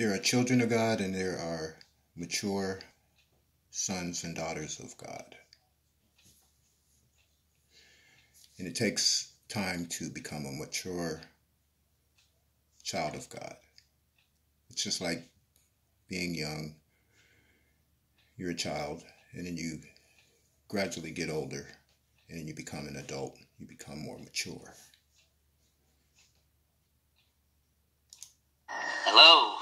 There are children of God and there are mature sons and daughters of God. And it takes time to become a mature child of God. It's just like being young. You're a child, and then you gradually get older, and then you become an adult. You become more mature. Hello.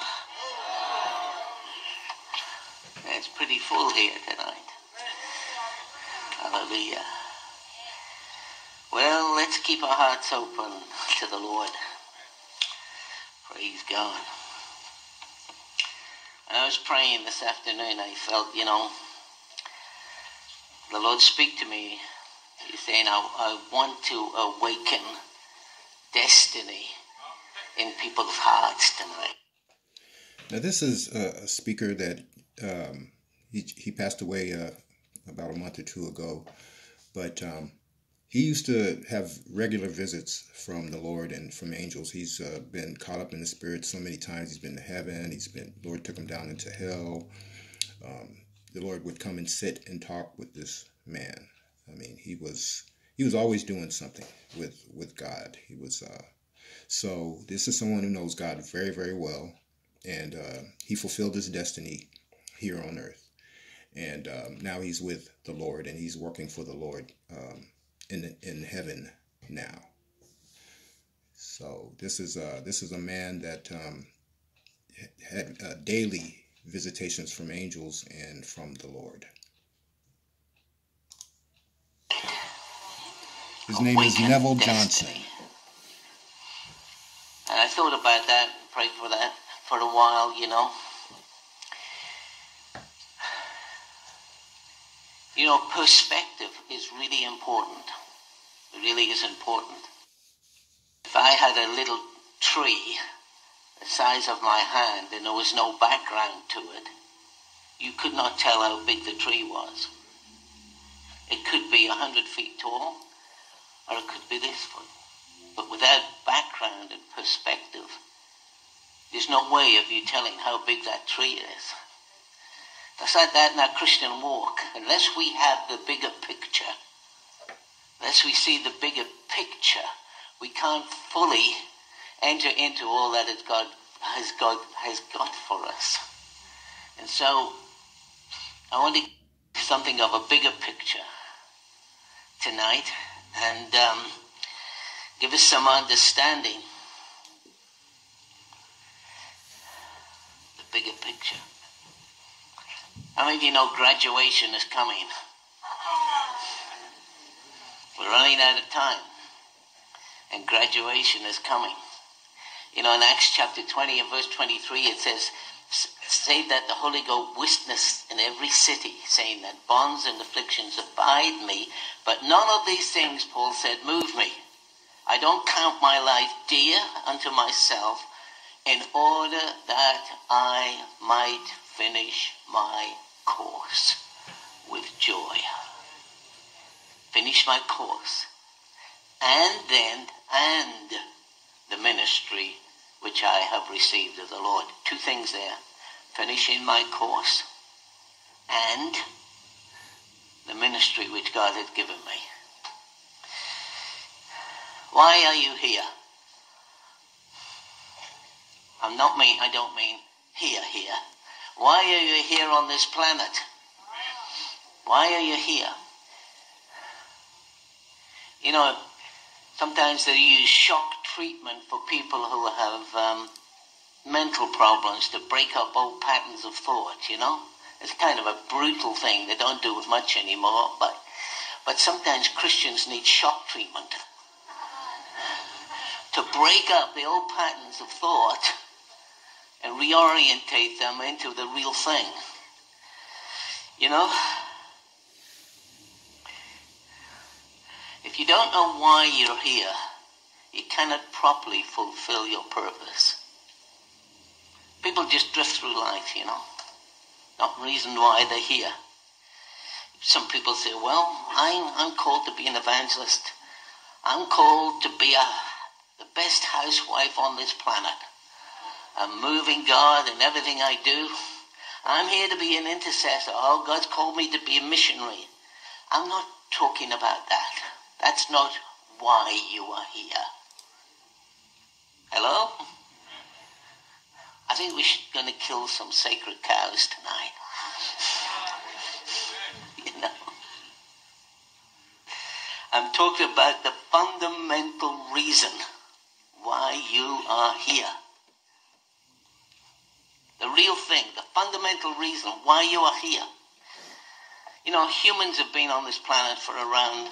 It's pretty full here tonight. Hallelujah. Well, let's keep our hearts open to the Lord. Praise God. When I was praying this afternoon, I felt, the Lord speak to me. He's saying, I want to awaken destiny in people's hearts tonight. Now, this is a speaker that he passed away about a month or two ago, but he used to have regular visits from the Lord and from angels. He's been caught up in the Spirit so many times. He's been to heaven. The Lord took him down into hell. The Lord would come and sit and talk with this man. I mean, he was always doing something with God. He was so this is someone who knows God very, very well, and he fulfilled his destiny here on earth, and now he's with the Lord and he's working for the Lord in heaven now. So this is a man that had daily visitations from angels and from the Lord. His name is Neville Johnson. And I thought about that and prayed for that for a while, perspective is really important. It really is important. If I had a little tree the size of my hand and there was no background to it, you could not tell how big the tree was. It could be 100 feet tall, or it could be this one. But without background and perspective, there's no way of you telling how big that tree is. That's like that in our Christian walk. Unless we have the bigger picture, unless we see the bigger picture, we can't fully enter into all that God has got for us. And so, I want to give something of a bigger picture tonight, and give us some understanding. The bigger picture. How many of you know graduation is coming? We're running out of time. And graduation is coming. In Acts chapter 20 and verse 23, it says, say that the Holy Ghost witnessed in every city, saying that bonds and afflictions abide me, but none of these things, Paul said, move me. I don't count my life dear unto myself, in order that I might finish my course with joy. Finish my course, and the ministry which I have received of the Lord. Two things there. Finishing my course and the ministry which God had given me. Why are you here? I don't mean here. Why are you here on this planet? Why are you here? Sometimes they use shock treatment for people who have mental problems to break up old patterns of thought, It's kind of a brutal thing. They don't do it much anymore, but sometimes Christians need shock treatment to break up the old patterns of thought and reorientate them into the real thing, If you don't know why you're here, you cannot properly fulfill your purpose. People just drift through life, Not reason why they're here. Some people say, well, I'm called to be an evangelist. I'm called to be the best housewife on this planet. I'm moving God in everything I do. I'm here to be an intercessor. Oh, God's called me to be a missionary. I'm not talking about that. That's not why you are here. Hello? I think we're going to kill some sacred cows tonight. You know? I'm talking about the fundamental reason why you are here. The real thing, the fundamental reason why you are here. You know, humans have been on this planet for around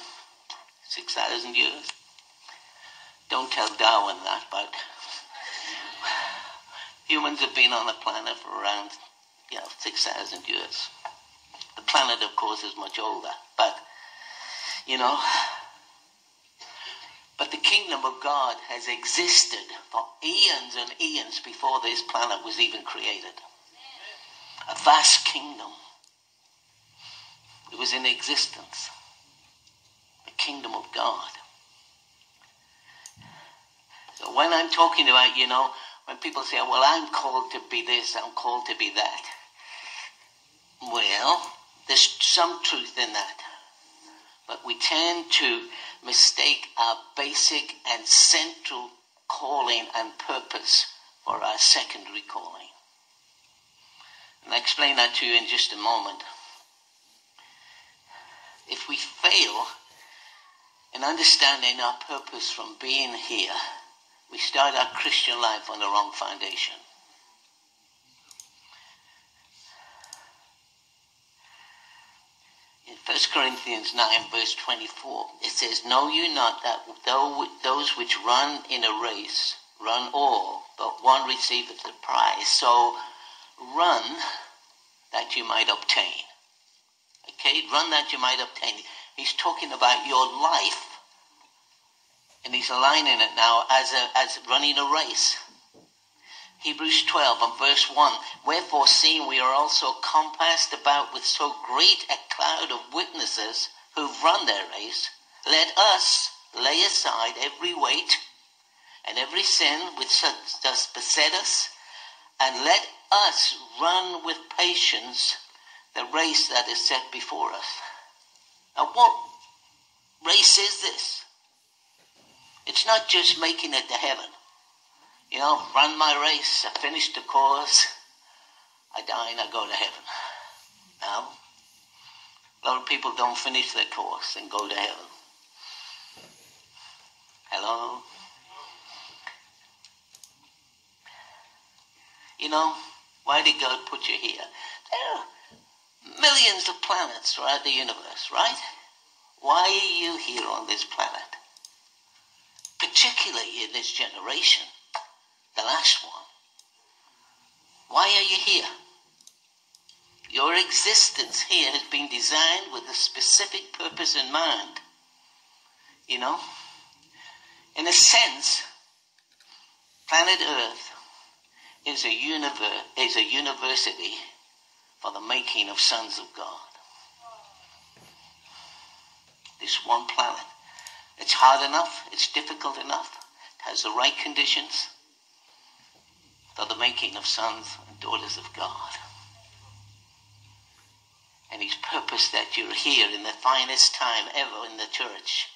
6,000 years. Don't tell Darwin that, but humans have been on the planet for around 6,000 years. The planet, of course, is much older, but, you know, but the kingdom of God has existed for eons and eons before this planet was even created. A vast kingdom. It was in existence. The kingdom of God. So when I'm talking about, you know, when people say, well, I'm called to be this, I'm called to be that. Well, there's some truth in that. But we tend to mistake our basic and central calling and purpose for our secondary calling. And I'll explain that to you in just a moment. If we fail in understanding our purpose from being here, we start our Christian life on the wrong foundation. In 1 Corinthians 9, verse 24, it says, know you not that those which run in a race run all, but one receiveth the prize. So run that you might obtain. Okay, run that you might obtain. He's talking about your life. And he's aligning it now as running a race. Hebrews 12 and verse 1. Wherefore, seeing we are also compassed about with so great a cloud of witnesses who've run their race, let us lay aside every weight and every sin which does beset us, and let us run with patience the race that is set before us. Now, what race is this? It's not just making it to heaven. You know, run my race, I finish the course, I die and I go to heaven. No. A lot of people don't finish their course and go to heaven. Hello? You know, why did God put you here? There are millions of planets throughout the universe, right? Why are you here on this planet? Particularly in this generation, the last one. Why are you here? Your existence here has been designed with a specific purpose in mind. You know, in a sense, planet Earth is a university for the making of sons of God. This one planet. It's hard enough, it's difficult enough, it has the right conditions for the making of sons and daughters of God. And He's purposed that you're here in the finest time ever in the church.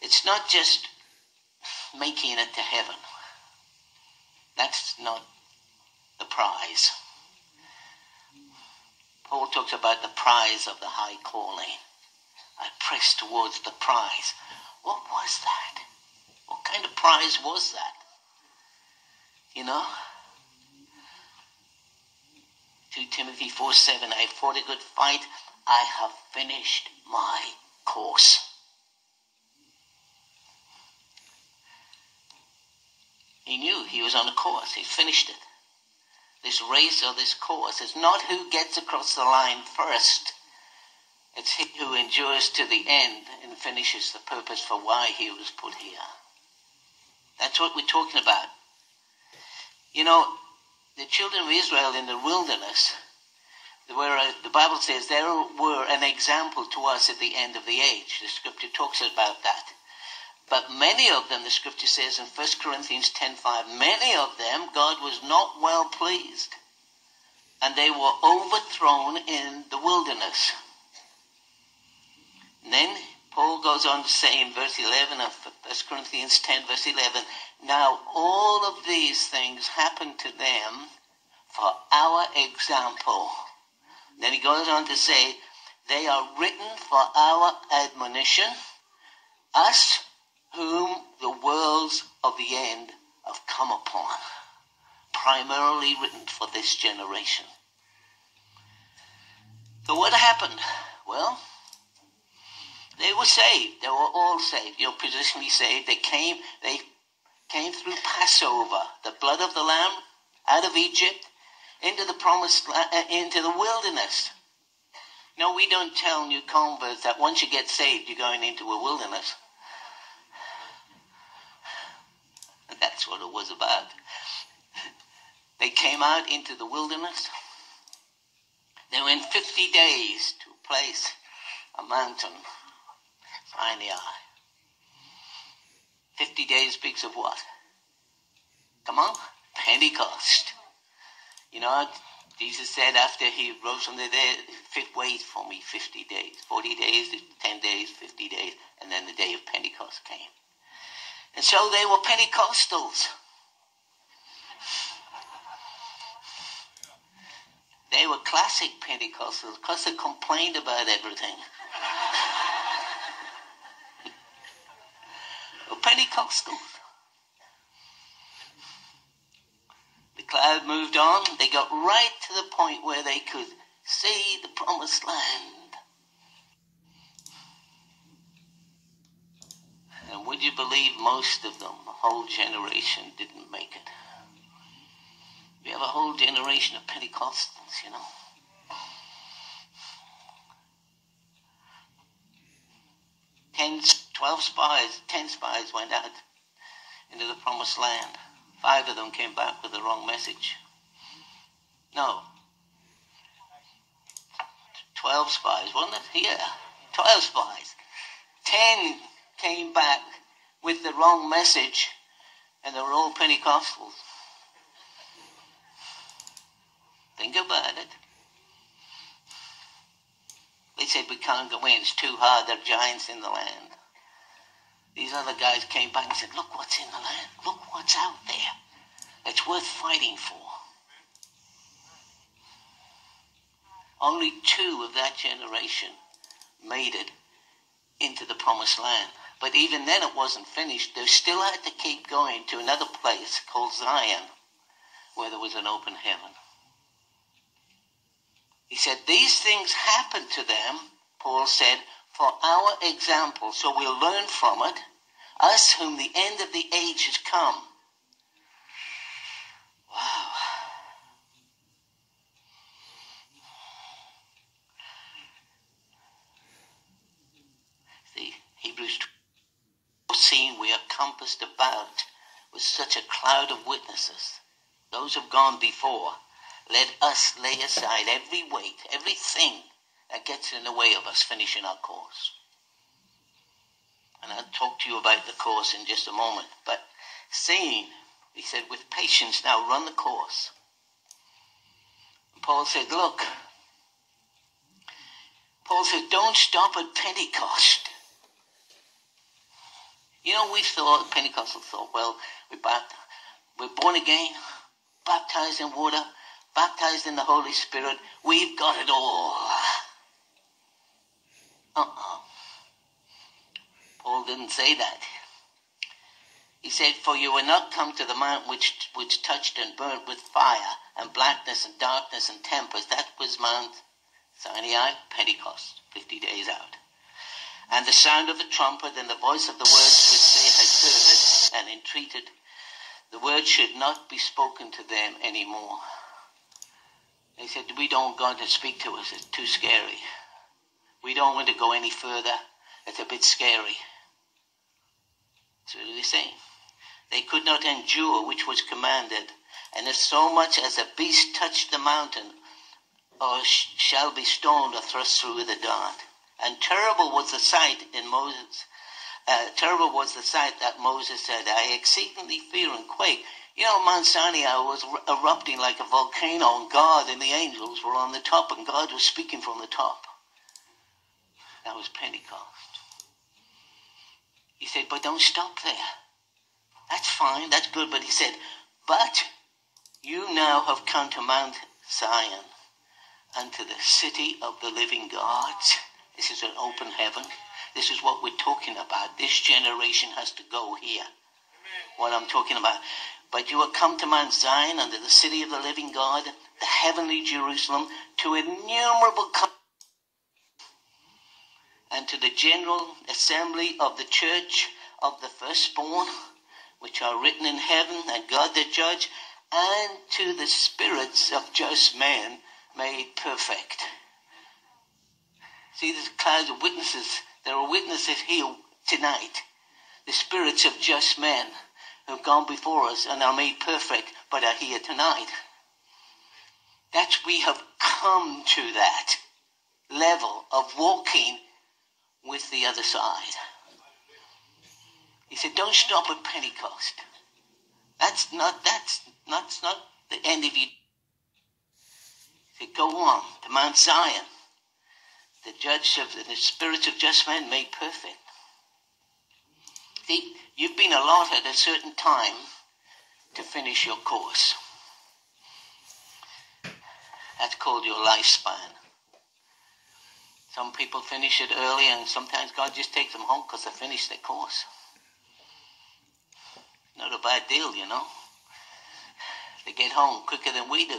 It's not just making it to heaven. That's not the prize. Paul talks about the prize of the high calling. I pressed towards the prize. What was that? What kind of prize was that? You know? 2 Timothy 4:7, I fought a good fight. I have finished my course. He knew he was on a course. He finished it. This race or this course is not who gets across the line first. It's he who endures to the end and finishes the purpose for why he was put here. That's what we're talking about. You know, the children of Israel in the wilderness, the Bible says they were an example to us at the end of the age. The scripture talks about that. But many of them, the scripture says in 1 Corinthians 10:5, many of them God was not well pleased, and they were overthrown in the wilderness. And then Paul goes on to say in verse 11 of 1 Corinthians 10, verse 11, now all of these things happened to them for our example. And then he goes on to say, they are written for our admonition, us whom the worlds of the end have come upon. Primarily written for this generation. So what happened? Well, they were saved. They were all saved. You're positionally saved. They came through Passover, the blood of the Lamb, out of Egypt, into the promised land, into the wilderness. No, we don't tell new converts that once you get saved, you're going into a wilderness. And that's what it was about. They came out into the wilderness. They went 50 days to a place, a mountain, Sinai. 50 days speaks of what? Come on, Pentecost. You know, Jesus said after he rose from the dead, wait for me 50 days, 40 days, 10 days, 50 days, and then the day of Pentecost came. And so they were Pentecostals. They were classic Pentecostals because they complained about everything. Pentecostals. The cloud moved on. They got right to the point where they could see the promised land. And would you believe most of them, a whole generation, didn't make it? We have a whole generation of Pentecostals, you know. Ten spies went out into the promised land. 5 of them came back with the wrong message. No. 12 spies, wasn't it? Yeah, 12 spies. 10 came back with the wrong message, and they were all Pentecostals. Think about it. They said, we can't go in, it's too hard, there are giants in the land. These other guys came back and said, look what's in the land, look what's out there. It's worth fighting for. Only 2 of that generation made it into the promised land. But even then it wasn't finished. They still had to keep going to another place called Zion, where there was an open heaven. He said, these things happened to them, Paul said, for our example, so we'll learn from it, us whom the end of the age has come. Wow. The Hebrews 12, seen we are compassed about with such a cloud of witnesses. Those who have gone before. Let us lay aside every weight, everything that gets in the way of us finishing our course. And I'll talk to you about the course in just a moment. But seeing, he said, with patience now run the course. And Paul said, look. Paul said, don't stop at Pentecost. You know, we thought, Pentecostals thought, well, we're born again, baptized in water, baptized in the Holy Spirit, we've got it all. Paul didn't say that. He said, for you will not come to the mountain which touched and burnt with fire and blackness and darkness and tempest. That was Mount Sinai, Pentecost, 50 days out. And the sound of the trumpet and the voice of the words which they had heard and entreated, the word should not be spoken to them anymore. They said, we don't want God to speak to us. It's too scary. We don't want to go any further. It's a bit scary. That's what they're saying. They could not endure which was commanded. And if so much as a beast touched the mountain, or shall be stoned or thrust through with a dart. And terrible was the sight in Moses Terrible was the sight that Moses said, I exceedingly fear and quake. You know, Mount Sinai was erupting like a volcano, and God and the angels were on the top, and God was speaking from the top. That was Pentecost. He said, but don't stop there. That's fine, that's good, but he said, but you now have come to Mount Zion, and to the city of the living God. This is an open heaven. This is what we're talking about. This generation has to go here. What I'm talking about. But you will come to Mount Zion, unto the city of the living God, the heavenly Jerusalem, to innumerable and to the general assembly of the church of the firstborn, which are written in heaven, and God the judge, and to the spirits of just men made perfect. See, there's clouds of witnesses. There are witnesses here tonight. The spirits of just men who have gone before us and are made perfect, but are here tonight. That's, we have come to that level of walking with the other side. He said, don't stop at Pentecost. That's not the end of you. He said, go on to Mount Zion, the judge of the spirits of just men made perfect. See, you've been allotted a certain time to finish your course. That's called your lifespan. Some people finish it early, and sometimes God just takes them home because they finished their course. Not a bad deal, you know. They get home quicker than we do.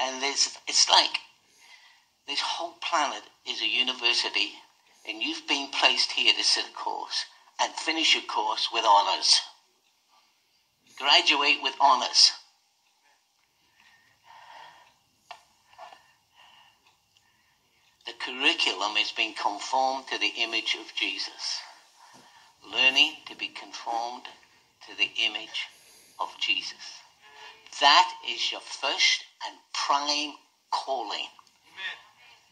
And it's like this whole planet is a university, and you've been placed here to sit a course and finish your course with honors. Graduate with honors. The curriculum has been conformed to the image of Jesus. Learning to be conformed to the image of Jesus. That is your first and prime calling.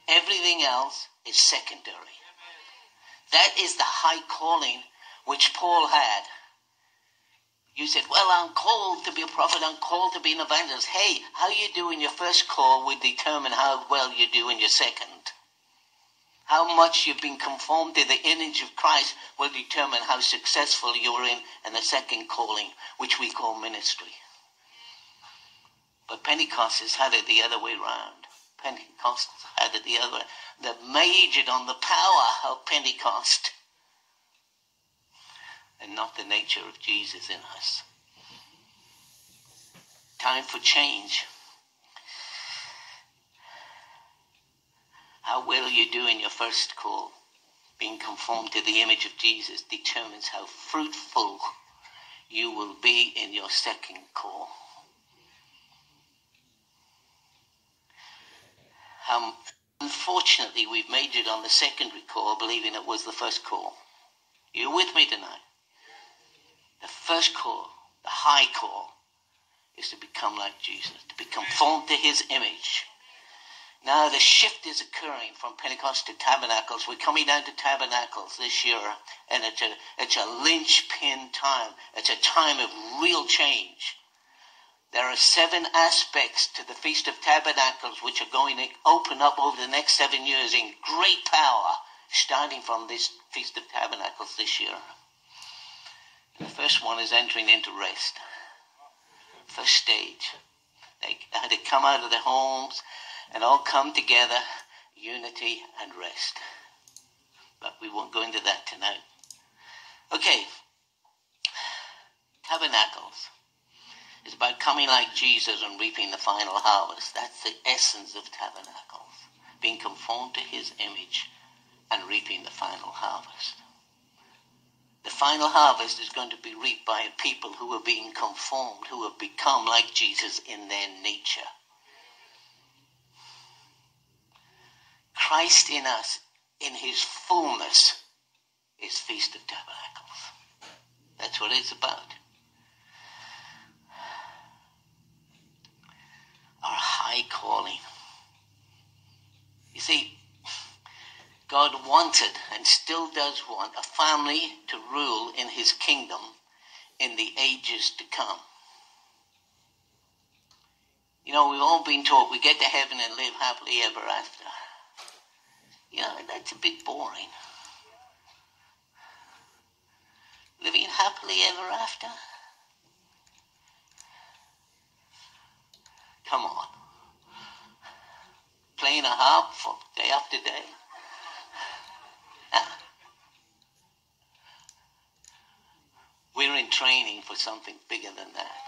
Amen. Everything else is secondary. Amen. That is the high calling which Paul had. You said, well, I'm called to be a prophet, I'm called to be an evangelist. Hey, how you do in your first call will determine how well you do in your second. How much you've been conformed to the image of Christ will determine how successful you're in the second calling, which we call ministry. But Pentecostals had it the other way round. Pentecostals had it the other way. They majored on the power of Pentecost and not the nature of Jesus in us. Time for change. How well you do in your first call, being conformed to the image of Jesus, determines how fruitful you will be in your second call. Unfortunately, we've majored on the secondary call, believing it was the first call. You're with me tonight. The first call, the high call, is to become like Jesus, to be conformed to his image. Now the shift is occurring from Pentecost to Tabernacles. We're coming down to Tabernacles this year, and it's a linchpin time. It's a time of real change. There are 7 aspects to the Feast of Tabernacles which are going to open up over the next 7 years in great power, starting from this Feast of Tabernacles this year. And the first one is entering into rest. First stage. They had to come out of their homes and all come together, unity and rest. But we won't go into that tonight. Okay. Tabernacles is about coming like Jesus and reaping the final harvest. That's the essence of Tabernacles. Being conformed to his image and reaping the final harvest. The final harvest is going to be reaped by a people who are being conformed, who have become like Jesus in their nature. Christ in us, in his fullness, is Feast of Tabernacles. That's what it's about. Our high calling. You see, God wanted and and still does want a family to rule in his kingdom in the ages to come. You know, we've all been taught we get to heaven and live happily ever after. You know, that's a bit boring. Living happily ever after? Come on. Playing a harp for day after day? We're in training for something bigger than that.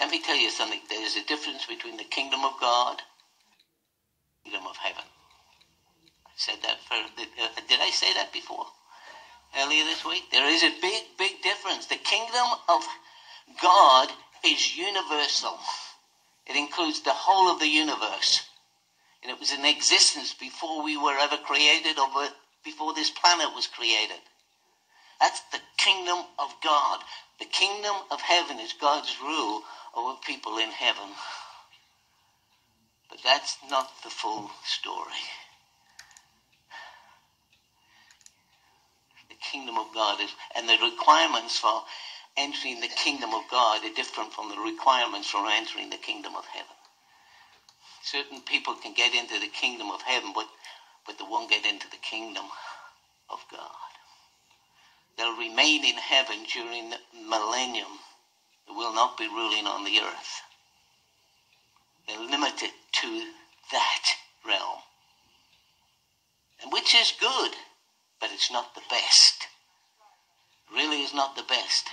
Let me tell you something. There's a difference between the kingdom of God and the kingdom of heaven. I said that did I say that before? Earlier this week? There is a big, big difference. The kingdom of God is universal. It includes the whole of the universe. And it was in existence before we were ever created or before this planet was created. That's the kingdom of God. The kingdom of heaven is God's rule over people in heaven. But that's not the full story. The kingdom of God is, and the requirements for entering the kingdom of God are different from the requirements for entering the kingdom of heaven. Certain people can get into the kingdom of heaven, but they won't get into the kingdom of God. They'll remain in heaven during the millennium. They will not be ruling on the earth. They're limited to that realm. And which is good, but it's not the best. Really is not the best.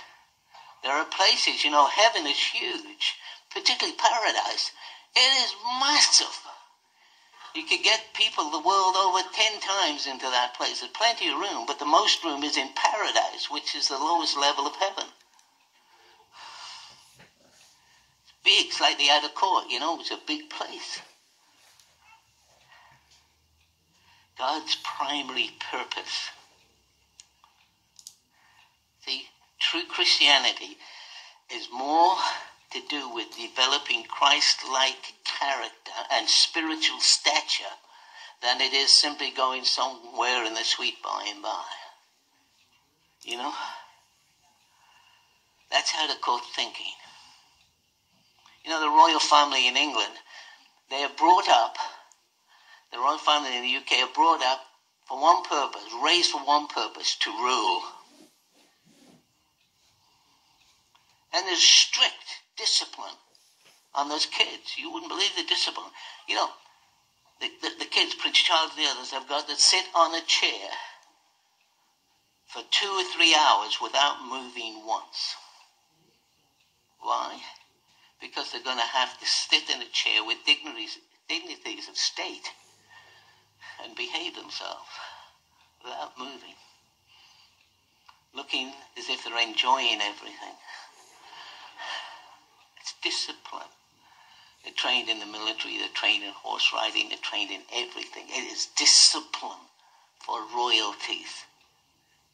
There are places, you know, heaven is huge, particularly paradise. It is massive. You could get people the world over 10 times into that place. There's plenty of room, but the most room is in paradise, which is the lowest level of heaven. It's big, slightly out of court, you know, it's a big place. God's primary purpose. See, true Christianity is more to do with developing Christ-like character and spiritual stature than it is simply going somewhere in the sweet by and by. You know? That's out of court thinking. You know, the royal family in England, they are brought up, the royal family in the UK are brought up for one purpose, raised for one purpose, to rule. And there's strict discipline on those kids. You wouldn't believe the discipline. You know, the kids, Prince Charles and the others, have got to sit on a chair for 2 or 3 hours without moving once. Why? Because they're going to have to sit in a chair with dignities of state and behave themselves without moving, looking as if they're enjoying everything. Discipline. They're trained in the military, they're trained in horse riding, they're trained in everything. It is discipline for royalties.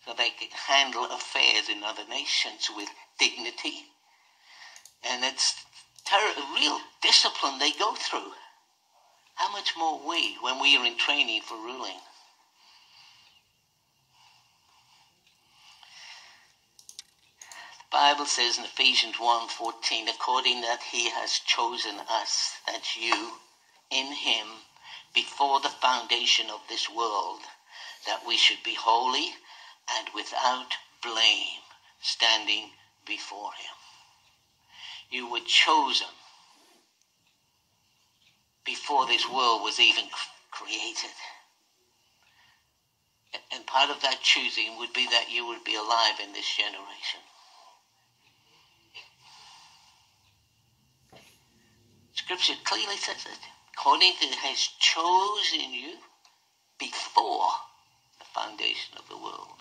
So they can handle affairs in other nations with dignity. And it's real discipline they go through. How much more we, when we are in training for ruling? Bible says in Ephesians 1:14, according that he has chosen us, that's you, in him, before the foundation of this world, that we should be holy and without blame, standing before him. You were chosen before this world was even created. And part of that choosing would be that you would be alive in this generation. Scripture clearly says it. According to has chosen you before the foundation of the world.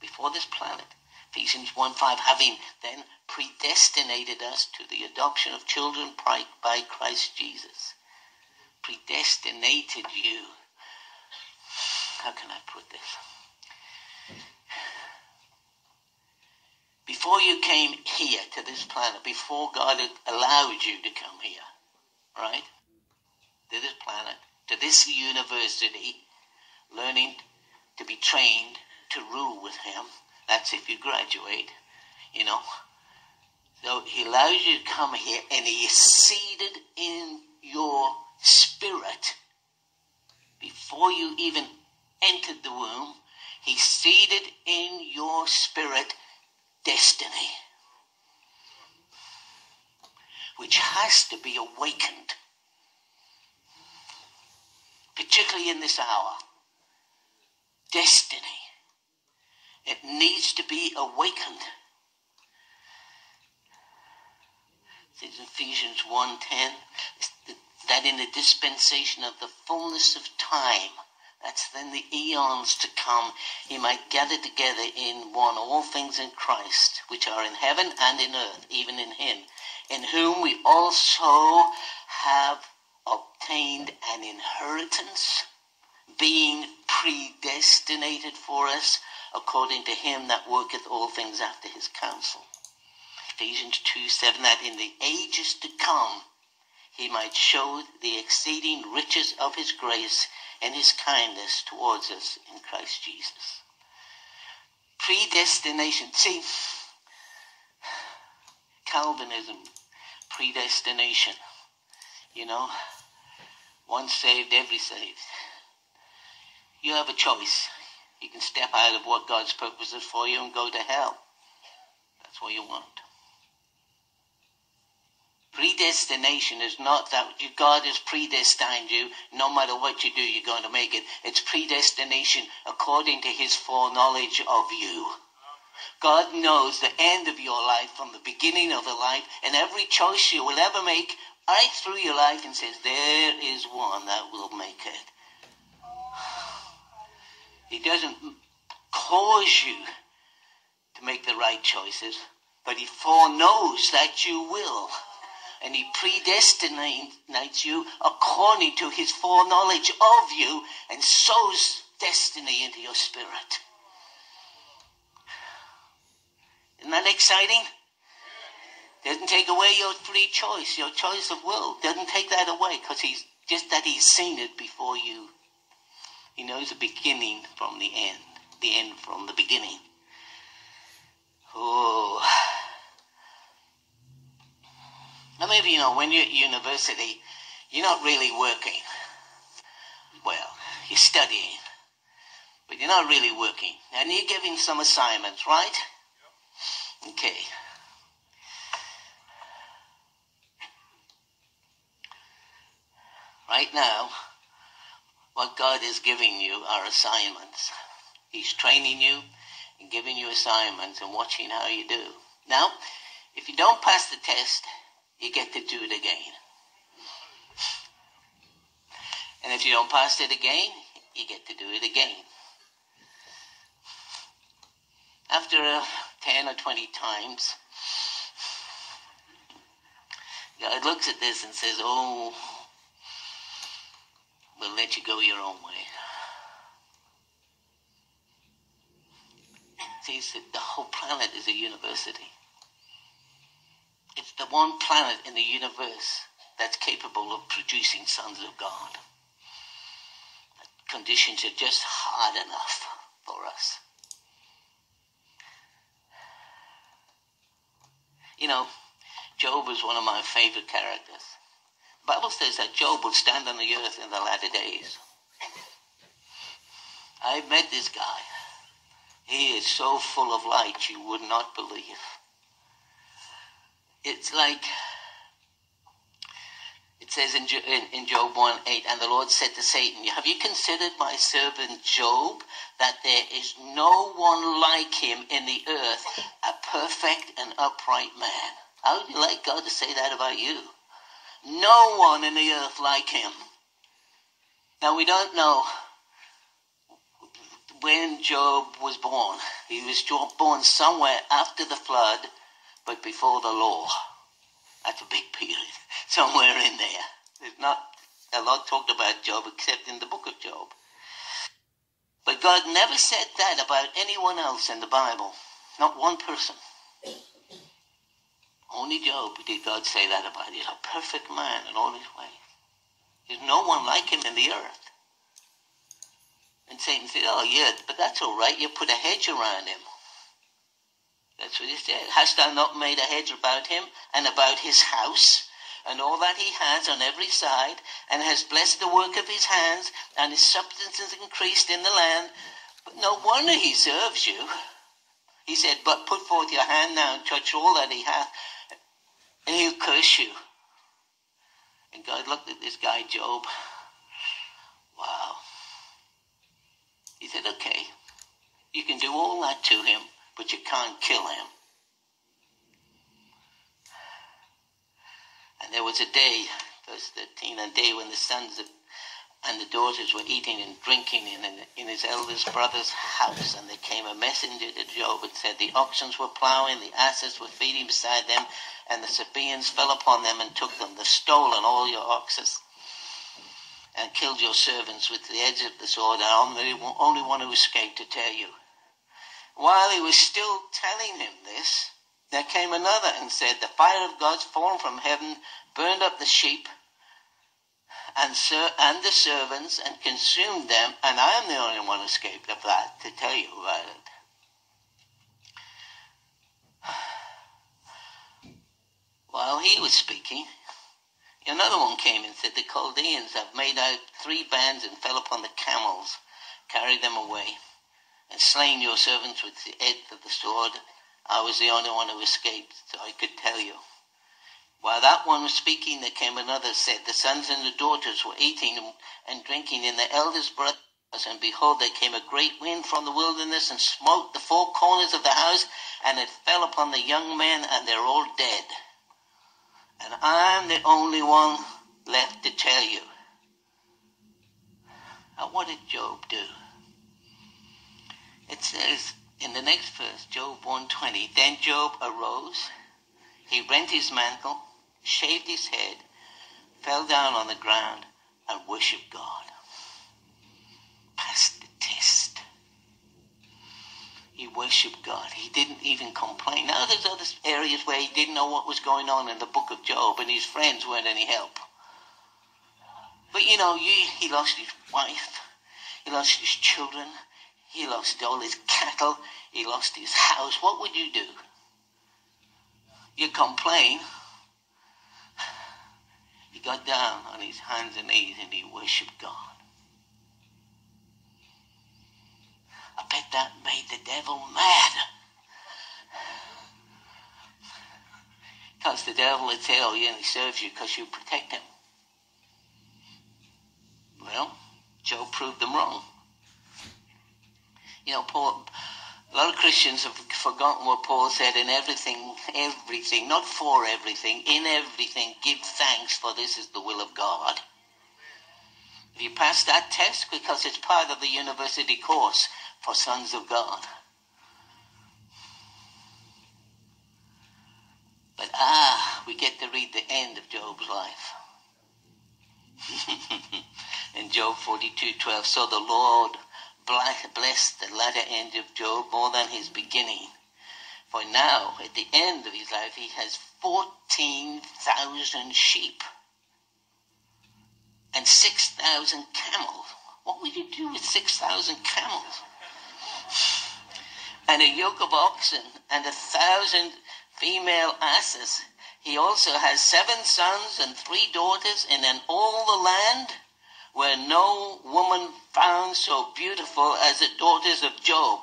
Before this planet. Ephesians 1:5, having then predestinated us to the adoption of children by Christ Jesus. Predestinated you. How can I put this? Before you came here to this planet, before God allowed you to come here, right, to this planet, to this university, learning to be trained to rule with him. That's if you graduate, you know. So he allows you to come here, and he is seated in your spirit. Before you even entered the womb, he seated in your spirit destiny, which has to be awakened, particularly in this hour. Destiny. It needs to be awakened. It says in Ephesians 1:10, that in the dispensation of the fullness of time, that's then the eons to come, he might gather together in one all things in Christ, which are in heaven and in earth, even in him, in whom we also have obtained an inheritance, being predestinated for us, according to him that worketh all things after his counsel. Ephesians 2:7, that in the ages to come, he might show the exceeding riches of his grace and his kindness towards us in Christ Jesus. Predestination. See, Calvinism, predestination. You know, once saved, every saved. You have a choice. You can step out of what God's purpose is for you and go to hell. That's what you want. Predestination is not that God has predestined you. No matter what you do, you're going to make it. It's predestination according to his foreknowledge of you. God knows the end of your life from the beginning of the life, and every choice you will ever make right through your life, and says, there is one that will make it. He doesn't cause you to make the right choices, but he foreknows that you will. And he predestinates you according to his foreknowledge of you, and sows destiny into your spirit. Isn't that exciting? Doesn't take away your free choice, your choice of will. Doesn't take that away, because he's just that he's seen it before you. He knows the beginning from the end from the beginning. Oh. Now maybe, you know, when you're at university, you're not really working. Well, you're studying, but you're not really working. And you're giving some assignments, right? Yep. Okay. Right now, what God is giving you are assignments. He's training you and giving you assignments and watching how you do. Now, if you don't pass the test, you get to do it again. And if you don't pass it again, you get to do it again. After 10 or 20 times, God looks at this and says, oh, we'll let you go your own way. See, the whole planet is a university. It's the one planet in the universe that's capable of producing sons of God. The conditions are just hard enough for us. You know, Job is one of my favorite characters. The Bible says that Job will stand on the earth in the latter days. I've met this guy. He is so full of light you would not believe. It's like, it says in Job 1:8, and the Lord said to Satan, have you considered my servant Job, that there is no one like him in the earth, a perfect and upright man? How would you like God to say that about you? No one in the earth like him. Now, we don't know when Job was born. He was born somewhere after the flood, but before the law. That's a big period. Somewhere in there. There's not a lot talked about Job except in the book of Job. But God never said that about anyone else in the Bible. Not one person. Only Job did God say that about. He's a perfect man in all his ways. There's no one like him in the earth. And Satan said, oh yeah, but that's all right, you put a hedge around him. That's what he said. Hast thou not made a hedge about him and about his house and all that he has on every side, and hast blessed the work of his hands, and his substance is increased in the land? But no wonder he serves you. He said, but put forth your hand now and touch all that he hath, and he'll curse you. And God looked at this guy, Job. Wow. He said, okay, you can do all that to him, but you can't kill him. And there was a day, verse 13, a day when the sons and the daughters were eating and drinking in his eldest brother's house. And there came a messenger to Job and said, the oxen were ploughing, the asses were feeding beside them, and the Sabaeans fell upon them and took them. They've stolen all your oxen and killed your servants with the edge of the sword, and I'm the only one who escaped to tell you. While he was still telling him this, there came another and said, the fire of God's fallen from heaven, burned up the sheep and the servants and consumed them, and I am the only one who escaped of that to tell you about it. While he was speaking, another one came and said, the Chaldeans have made out three bands and fell upon the camels, carried them away, and slain your servants with the edge of the sword. I was the only one who escaped, so I could tell you. While that one was speaking, there came another, said, the sons and the daughters were eating and drinking in their eldest brother's house, and behold, there came a great wind from the wilderness, and smote the four corners of the house, and it fell upon the young men, and they're all dead. And I'm the only one left to tell you. Now, what did Job do? It says in the next verse, Job 1:20, then Job arose, he rent his mantle, shaved his head, fell down on the ground, and worshipped God. Passed the test. He worshipped God. He didn't even complain. Now there's other areas where he didn't know what was going on in the book of Job, and his friends weren't any help. But you know, he lost his wife, he lost his children, he lost all his cattle, he lost his house. What would you do? You complain. He got down on his hands and knees and he worshipped God. I bet that made the devil mad. Because the devil would say, oh, he only serves you because you protect him. Well, Job proved them wrong. You know, Paul, a lot of Christians have forgotten what Paul said, in everything, not for everything, in everything, give thanks, for this is the will of God. Have you passed that test? Because it's part of the university course for sons of God. But we get to read the end of Job's life. In Job 42:12, so the Lord blessed the latter end of Job more than his beginning. For now, at the end of his life, he has 14,000 sheep and 6,000 camels. What would you do with 6,000 camels? And a yoke of oxen and 1,000 female asses. He also has 7 sons and 3 daughters, and in all the land where no woman found so beautiful as the daughters of Job.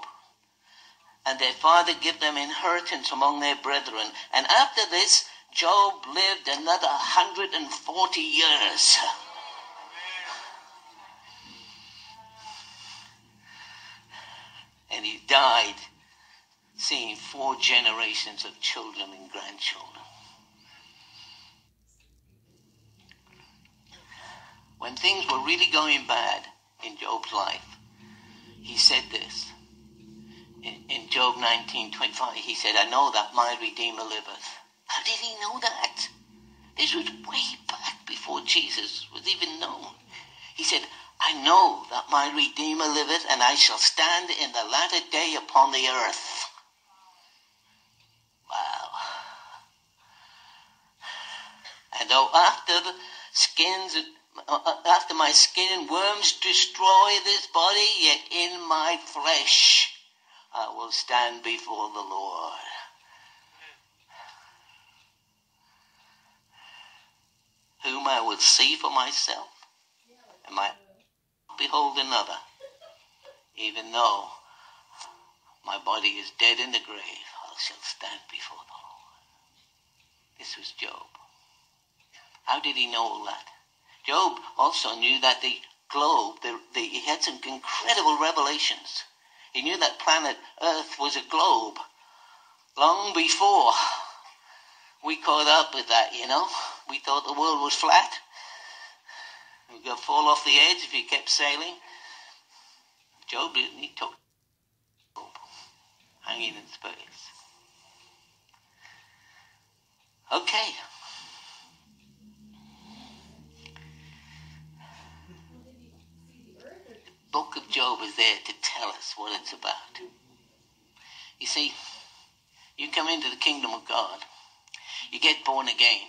And their father gave them inheritance among their brethren. And after this, Job lived another 140 years. And he died seeing 4 generations of children and grandchildren. When things were really going bad in Job's life, he said this. In Job 19:25, he said, I know that my Redeemer liveth. How did he know that? This was way back before Jesus was even known. He said, I know that my Redeemer liveth, and I shall stand in the latter day upon the earth. Wow. And though after the skins After my skin and worms destroy this body, yet in my flesh I will stand before the Lord. Whom I would see for myself, and might behold another, even though my body is dead in the grave, I shall stand before the Lord. This was Job. How did he know all that? Job also knew that the globe, he had some incredible revelations. He knew that planet Earth was a globe long before we caught up with that, you know. We thought the world was flat. We were going to fall off the edge if you kept sailing. Job didn't. He took hanging in space. Okay. The book of Job is there to tell us what it's about. You see, you come into the kingdom of God. You get born again.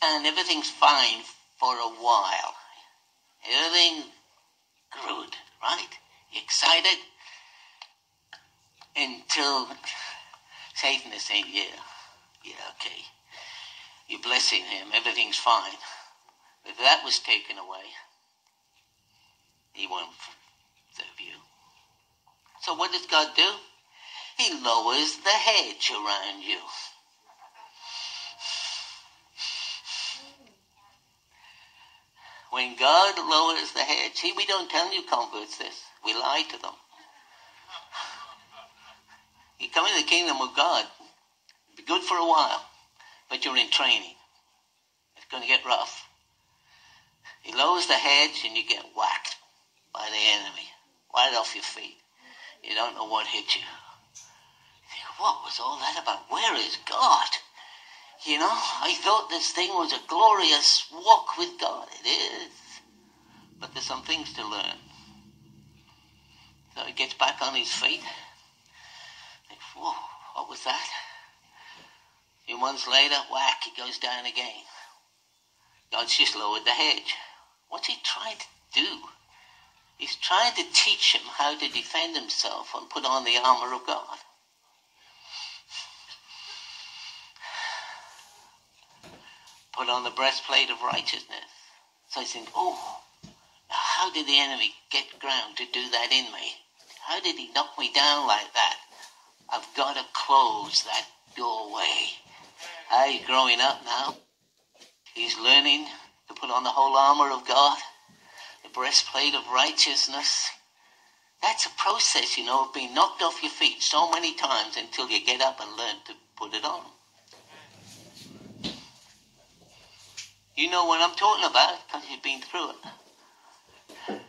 And everything's fine for a while. Everything's good, right? You're excited until Satan is saying, yeah, okay. You're blessing him, everything's fine. If that was taken away, he won't serve you. So what does God do? He lowers the hedge around you. When God lowers the hedge, see, we don't tell new converts this. We lie to them. You come into the kingdom of God. It'll be good for a while, but you're in training. It's going to get rough. He lowers the hedge and you get whacked by the enemy, right off your feet. You don't know what hit you. You think, what was all that about? Where is God? You know, I thought this thing was a glorious walk with God. It is. But there's some things to learn. So he gets back on his feet. Like, whoa, what was that? A few months later, whack, he goes down again. God's just lowered the hedge. What's he trying to do? He's trying to teach him how to defend himself and put on the armor of God. Put on the breastplate of righteousness. So I think, oh, how did the enemy get ground to do that in me? How did he knock me down like that? I've got to close that doorway. He's growing up now. He's learning to put on the whole armor of God, the breastplate of righteousness. That's a process, you know, of being knocked off your feet so many times until you get up and learn to put it on. You know what I'm talking about because you've been through it.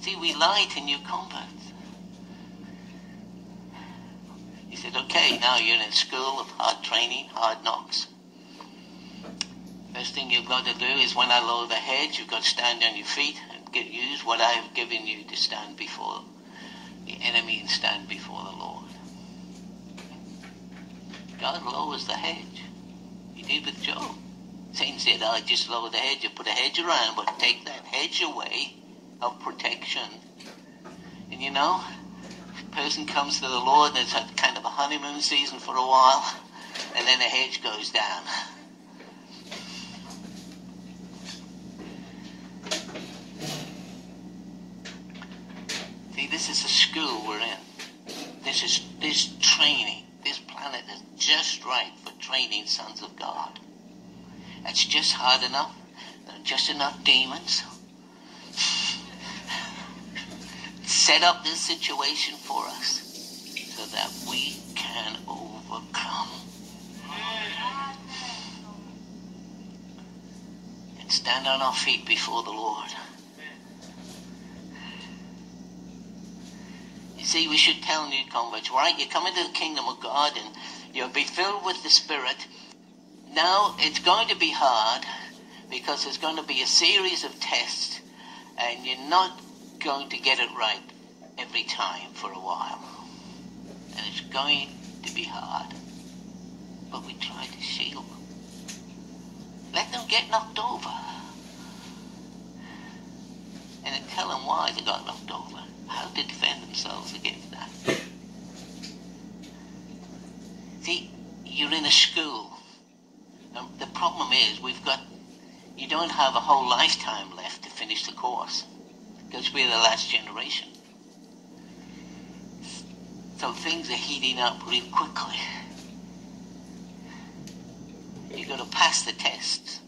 See, we lie to new converts. He said, okay, now you're in school of hard training, hard knocks. First thing you've got to do is when I lower the hedge, you've got to stand on your feet and use what I have given you to stand before the enemy and stand before the Lord. God lowers the hedge. He did with Job. Satan said, I just lower the hedge, you put a hedge around, but take that hedge away of protection. And you know, a person comes to the Lord and it's a kind of a honeymoon season for a while, and then the hedge goes down. See, this is the school we're in. This training. This planet is just right for training sons of God. That's just hard enough. There are just enough demons. Set up this situation for us so that we can overcome. And stand on our feet before the Lord. You see, we should tell new converts, right? You come into the kingdom of God and you'll be filled with the Spirit. Now, it's going to be hard because there's going to be a series of tests and you're not going to get it right every time for a while. And it's going to be hard. But we try to shield them. Let them get knocked over. And then tell them why they got knocked over, how to defend themselves against that. See, you're in a school. Now, the problem is you don't have a whole lifetime left to finish the course, because we're the last generation. So things are heating up real quickly. You've got to pass the test.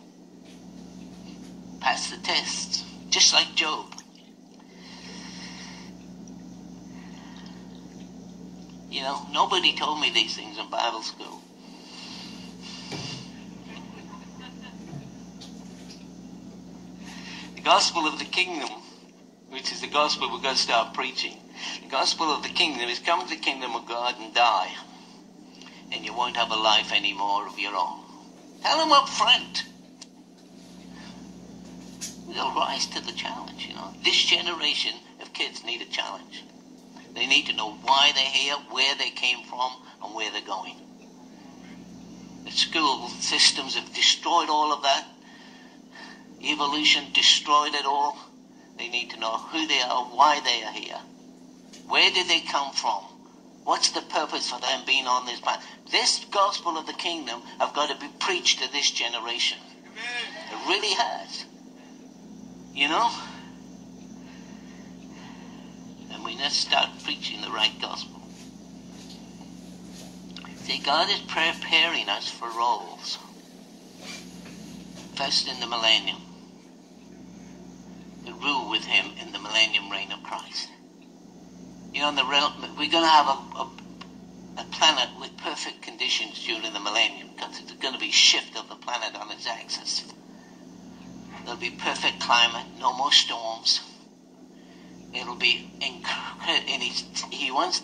Pass the test, just like Job. You know, nobody told me these things in Bible school. The gospel of the kingdom, which is the gospel we're going to start preaching. The gospel of the kingdom is come to the kingdom of God and die. And you won't have a life anymore of your own. Tell them up front. They'll rise to the challenge, you know. This generation of kids need a challenge. They need to know why they're here, where they came from, and where they're going. The school systems have destroyed all of that. Evolution destroyed it all. They need to know who they are, why they are here. Where did they come from? What's the purpose for them being on this planet? This gospel of the kingdom have got to be preached to this generation. It really has. You know? And we must start preaching the right gospel. See, God is preparing us for roles. First in the millennium. To rule with him in the millennium reign of Christ. You know, in the realm, we're going to have a planet with perfect conditions during the millennium, because there's going to be a shift of the planet on its axis. There'll be perfect climate, no more storms. It'll be incredible, and he wants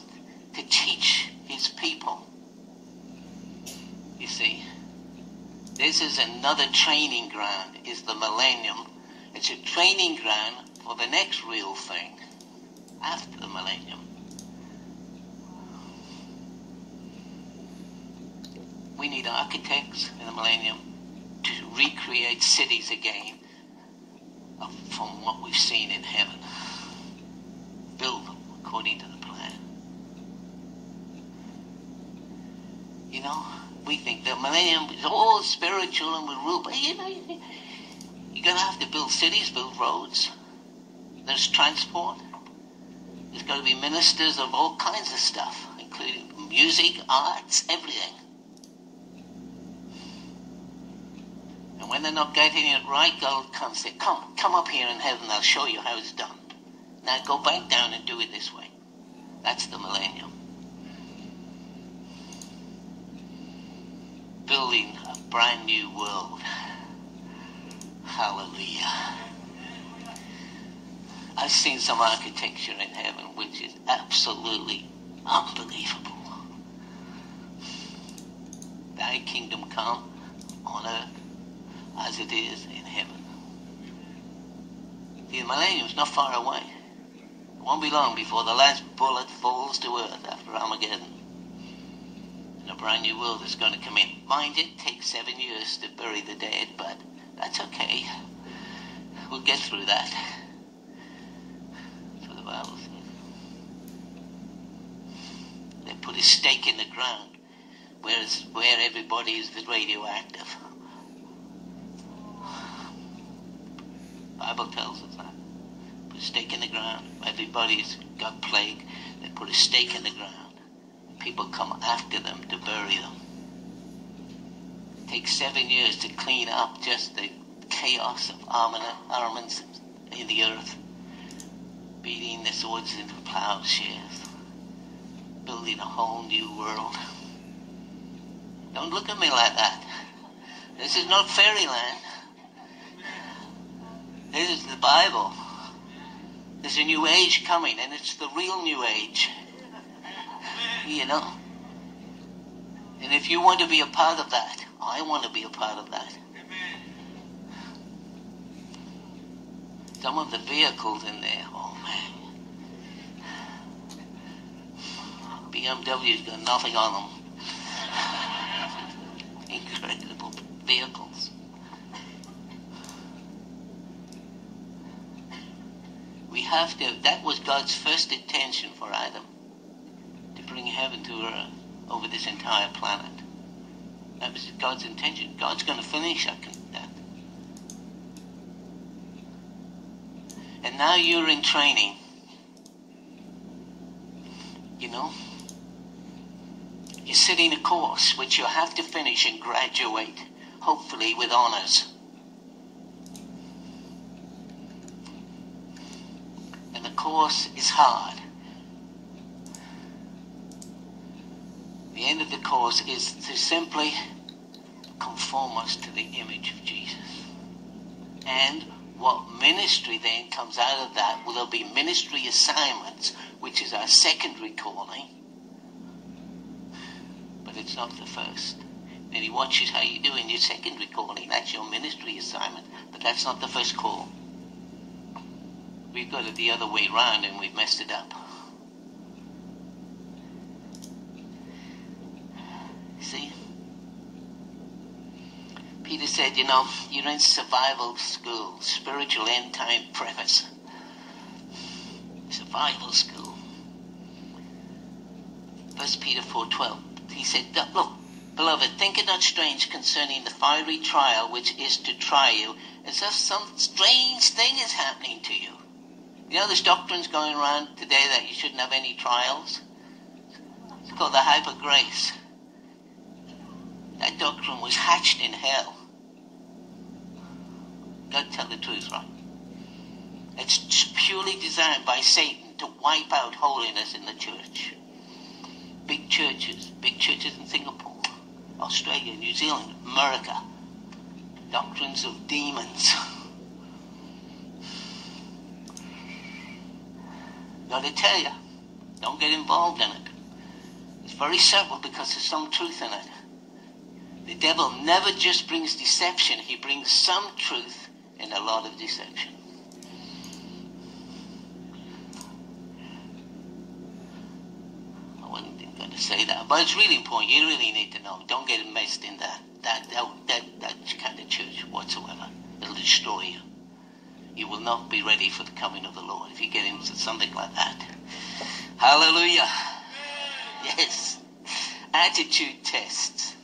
to teach his people. You see, this is another training ground, is the millennium. It's a training ground for the next real thing. After the millennium, we need architects in the millennium to recreate cities again from what we've seen in heaven. Build them according to the plan. You know, we think the millennium is all spiritual and we rule, but you know, you're going to have to build cities, build roads. There's transport. There's got to be ministers of all kinds of stuff, including music, arts, everything. And when they're not getting it right, God comes and says, come up here in heaven, I'll show you how it's done. Now go back down and do it this way. That's the millennium. Building a brand new world. Hallelujah. I've seen some architecture in heaven which is absolutely unbelievable. Thy kingdom come on earth as it is in heaven. The millennium's not far away. It won't be long before the last bullet falls to earth after Armageddon. And a brand new world is going to come in. Mind it takes 7 years to bury the dead, but that's okay. We'll get through that. They put a stake in the ground, whereas where everybody is radioactive. The Bible tells us that. Put a stake in the ground. Everybody's got plague. They put a stake in the ground. People come after them to bury them. It takes 7 years to clean up just the chaos of armaments in the earth. Beating the swords into plowshares, building a whole new world. Don't look at me like that. This is not fairyland. This is the Bible. There's a new age coming, and it's the real new age. You know? And if you want to be a part of that, I want to be a part of that. Some of the vehicles in there, oh man. BMW's got nothing on them. Incredible vehicles. have to, that was God's first intention for Adam, to bring heaven to earth over this entire planet. That was God's intention. God's going to finish that. And now you're in training. You know? You're sitting a course which you have to finish and graduate, hopefully with honors. And the course is hard. The end of the course is to simply conform us to the image of Jesus. And what ministry then comes out of that? Well, there'll be ministry assignments, which is our secondary calling. But it's not the first. And he watches how you do in your secondary calling. That's your ministry assignment. But that's not the first call. We've got it the other way round and we've messed it up. See? Peter said, you know, you're in survival school, spiritual end time preface. Survival school. 1 Peter 4:12. He said, look, beloved, think it not strange concerning the fiery trial which is to try you, as if some strange thing is happening to you. You know, there's doctrines going around today that you shouldn't have any trials. It's called the hyper grace. That doctrine was hatched in hell. Don't tell the truth, right? It's purely designed by Satan to wipe out holiness in the church. Big churches in Singapore, Australia, New Zealand, America. Doctrines of demons. Gotta tell you, don't get involved in it. It's very subtle because there's some truth in it. The devil never just brings deception. He brings some truth and a lot of deception. I wasn't going to say that, but it's really important. You really need to know. Don't get immersed in that kind of church whatsoever. It'll destroy you. You will not be ready for the coming of the Lord if you get into something like that. Hallelujah. Yes. Attitude tests.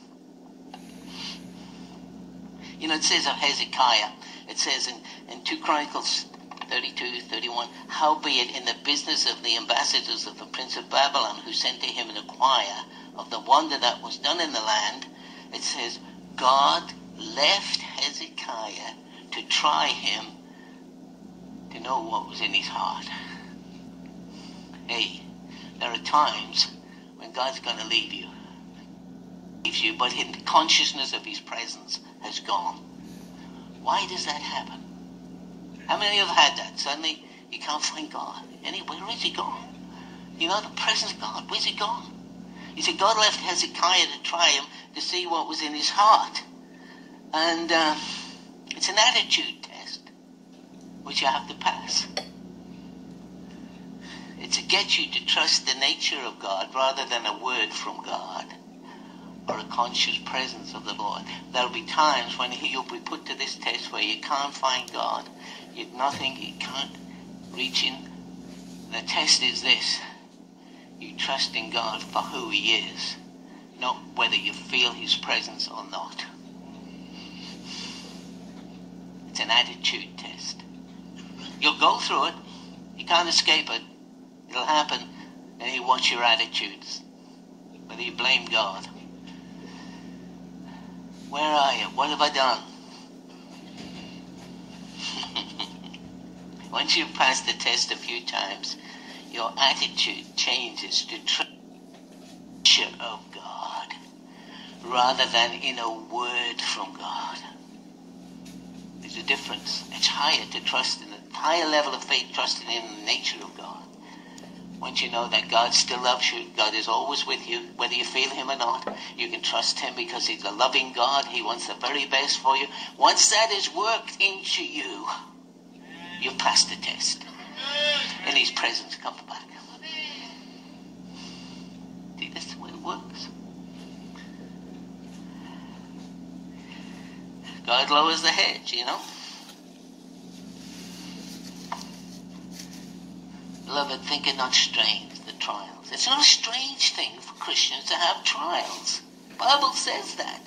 You know, it says of Hezekiah, it says in 2 Chronicles 32:31, howbeit in the business of the ambassadors of the prince of Babylon, who sent to him an inquiry of the wonder that was done in the land, it says, God left Hezekiah to try him, to know what was in his heart. Hey, there are times when God's going to leave you. But in the consciousness of his presence has gone. Why does that happen? How many of you have had that? Suddenly you can't find God. Where is he gone? You know, the presence of God, where's he gone? He said God left Hezekiah to try him, to see what was in his heart. And it's an attitude test which you have to pass. It's to get you to trust the nature of God rather than a word from God, or a conscious presence of the Lord. There'll be times when you'll be put to this test where you can't find God. You can't reach in. The test is this. You trust in God for who he is, not whether you feel his presence or not. It's an attitude test. You'll go through it. You can't escape it. It'll happen. And you watch your attitudes, whether you blame God. Where are you? What have I done? Once you've passed the test a few times, your attitude changes to treasure of God rather than in a word from God. There's a difference. It's higher to trust in a higher level of faith, trusting in the nature of God. Once you know that God still loves you, God is always with you, whether you feel him or not, you can trust him because he's a loving God. He wants the very best for you. Once that is worked into you, you've passed the test. And his presence comes back. See, that's the way it works. God lowers the hedge, you know. beloved, think it not strange, the trials. It's not a strange thing for Christians to have trials. The Bible says that.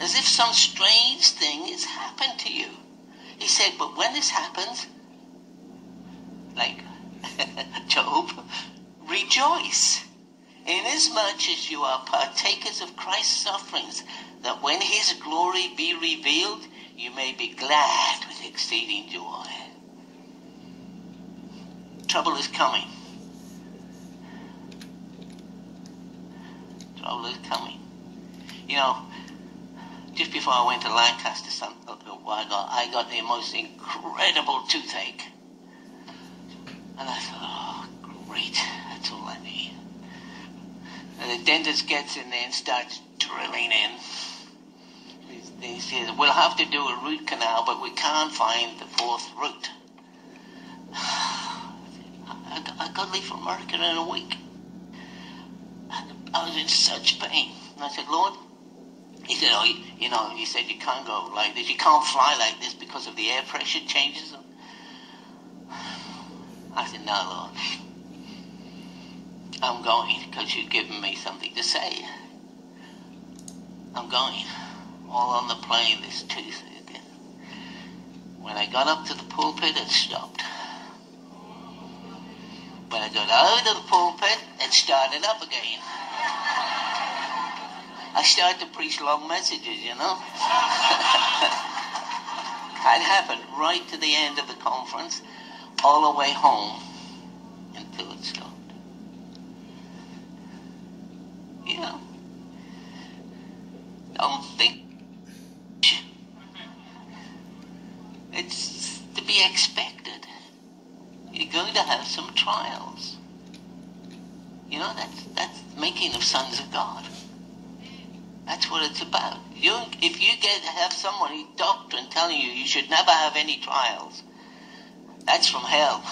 As if some strange thing has happened to you. He said, but when this happens, like Job, rejoice, inasmuch as you are partakers of Christ's sufferings, that when his glory be revealed, you may be glad with exceeding joy. Trouble is coming. Trouble is coming. You know, just before I went to Lancaster a little while ago, I got the most incredible toothache. And I thought, oh, great, that's all I need. And the dentist gets in there and starts drilling in. He says, we'll have to do a root canal, but we can't find the fourth root. I got to leave for America in a week. And I was in such pain. And I said, Lord, he said, oh, you know, he said, you can't go like this. You can't fly like this because of the air pressure changes. I said, no, Lord, I'm going because you've given me something to say. I'm going. All on the plane, this tooth again. When I got up to the pulpit, it stopped. When I got out of the pulpit, it started up again. I started to preach long messages, you know. It happened right to the end of the conference, all the way home, until it stopped. You know, don't think. It's to be expected. You're going to have some trials. You know, that's making of sons of God. That's what it's about. If you get to have someone's doctrine telling you you should never have any trials, that's from hell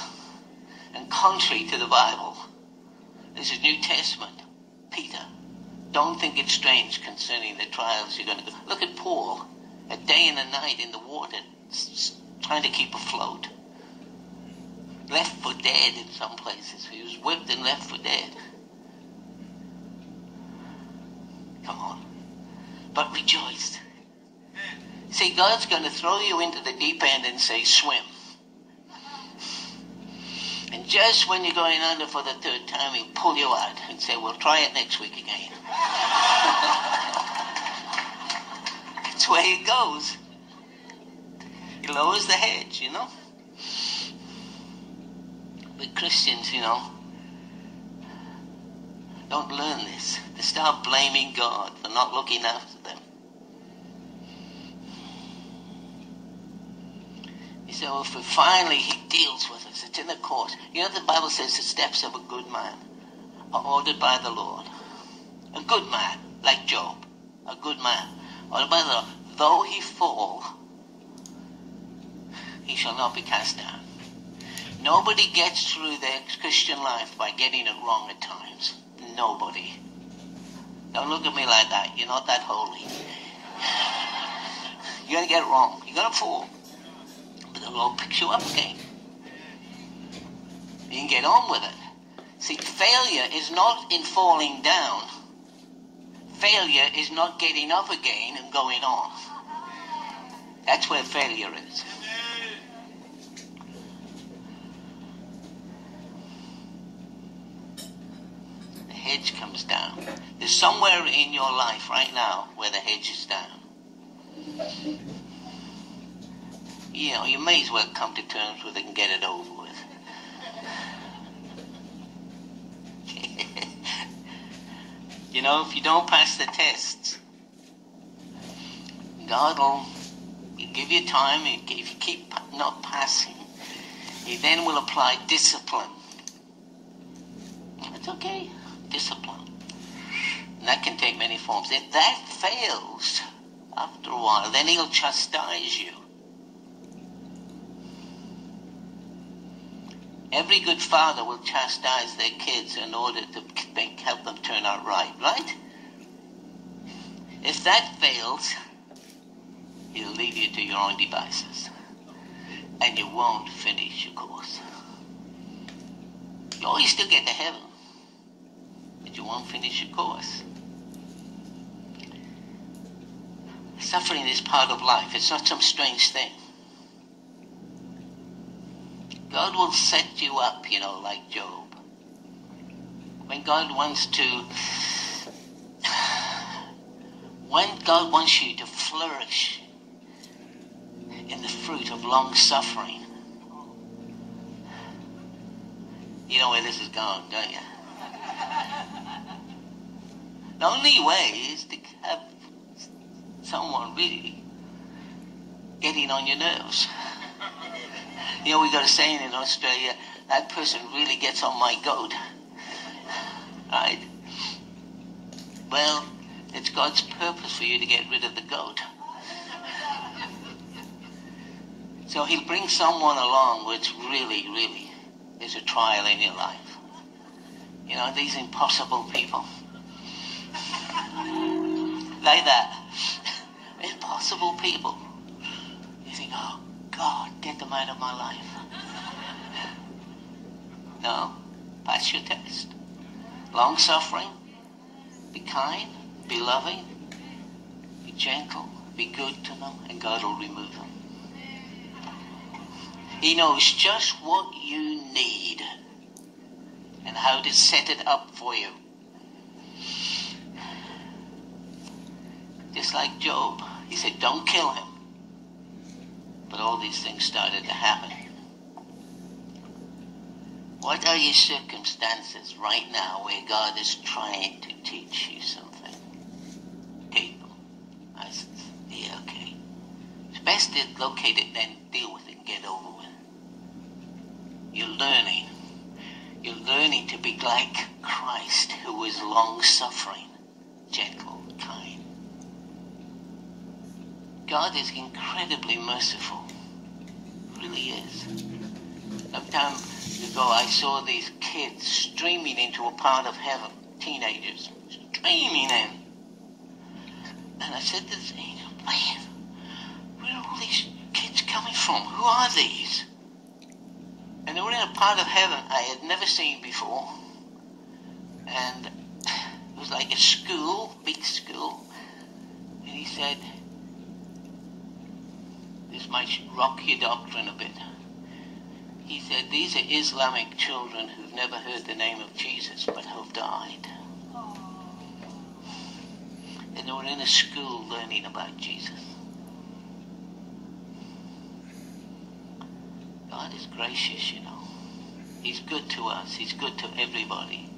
and contrary to the Bible. This is New Testament. Peter, don't think it's strange concerning the trials you're going to go. Look at Paul, a day and a night in the water, trying to keep afloat. Left for dead in some places. He was whipped and left for dead. Come on. But rejoice. See, God's going to throw you into the deep end and say, swim. And just when you're going under for the third time, he'll pull you out and say, we'll try it next week again. That's where he goes. He lowers the hedge, you know. But Christians, you know, don't learn this. They start blaming God for not looking after them. You say, well, if finally he deals with us, it's in the course. You know, the Bible says the steps of a good man are ordered by the Lord. A good man, like Job, a good man, ordered by the Lord. Though he fall, he shall not be cast down. Nobody gets through their Christian life by getting it wrong at times. Nobody. Don't look at me like that. You're not that holy. You're going to get it wrong. You're going to fall. But the Lord picks you up again. You can get on with it. See, failure is not in falling down. Failure is not getting up again and going on. That's where failure is. Hedge comes down. There's somewhere in your life right now where the hedge is down. You know, you may as well come to terms with it and get it over with. You know, if you don't pass the tests, God will give you time. If you keep not passing, He then will apply discipline. It's okay. Discipline. And that can take many forms. If that fails after a while, then he'll chastise you. Every good father will chastise their kids in order to help them turn out right, right? If that fails, he'll leave you to your own devices. And you won't finish your course. You always still get to heaven, but you won't finish your course. Suffering is part of life. It's not some strange thing. God will set you up, you know, like Job. When God wants you to flourish in the fruit of long suffering, you know where this is going, don't you? The only way is to have someone really getting on your nerves. You know, we got a saying in Australia, that person really gets on my goat. Right? Well, it's God's purpose for you to get rid of the goat. So he'll bring someone along which really, really is a trial in your life. You know, these impossible people. Like that. Impossible people. You think, oh, God, get them out of my life. No, pass your test. Long suffering, be kind, be loving, be gentle, be good to them, and God will remove them. He knows just what you need and how to set it up for you. Just like Job, he said, don't kill him. But all these things started to happen. What are your circumstances right now where God is trying to teach you something? Okay, I said, yeah, okay. It's best to locate it, then deal with it and get over with it. You're learning. You're learning to be like Christ, who is long-suffering, gentle, kind. God is incredibly merciful. He really is. Sometimes ago I saw these kids streaming into a part of heaven, teenagers, streaming in. And I said to the angel, man, where are all these kids coming from? Who are these? And they were in a part of heaven I had never seen before. And it was like a school, big school. And he said, this might rock your doctrine a bit. He said, these are Islamic children who've never heard the name of Jesus, but who've died. And they were in a school learning about Jesus. God is gracious, you know. He's good to us. He's good to everybody.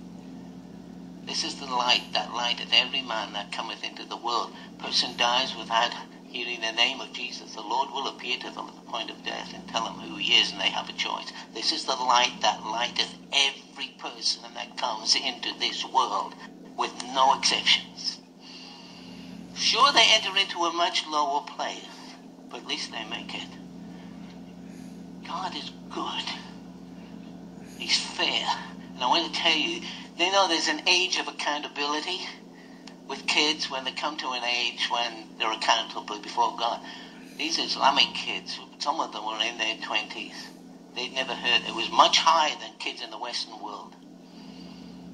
This is the light, that lighteth every man that cometh into the world. A person dies without hearing the name of Jesus. The Lord will appear to them at the point of death and tell them who he is, and they have a choice. This is the light that lighteth every person that comes into this world, with no exceptions. Sure, they enter into a much lower place, but at least they make it. God is good. He's fair. And I want to tell you, they know there's an age of accountability with kids when they come to an age when they're accountable before God. These Islamic kids, some of them were in their 20s. They'd never heard. It was much higher than kids in the Western world.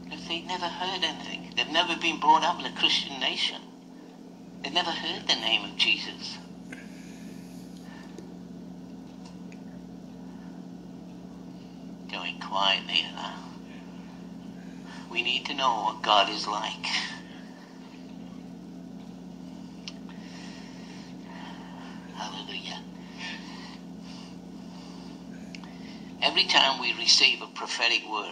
Because they'd never heard anything. They've never been brought up in a Christian nation. They've never heard the name of Jesus. Going quietly, you know. We need to know what God is like. Hallelujah. Every time we receive a prophetic word,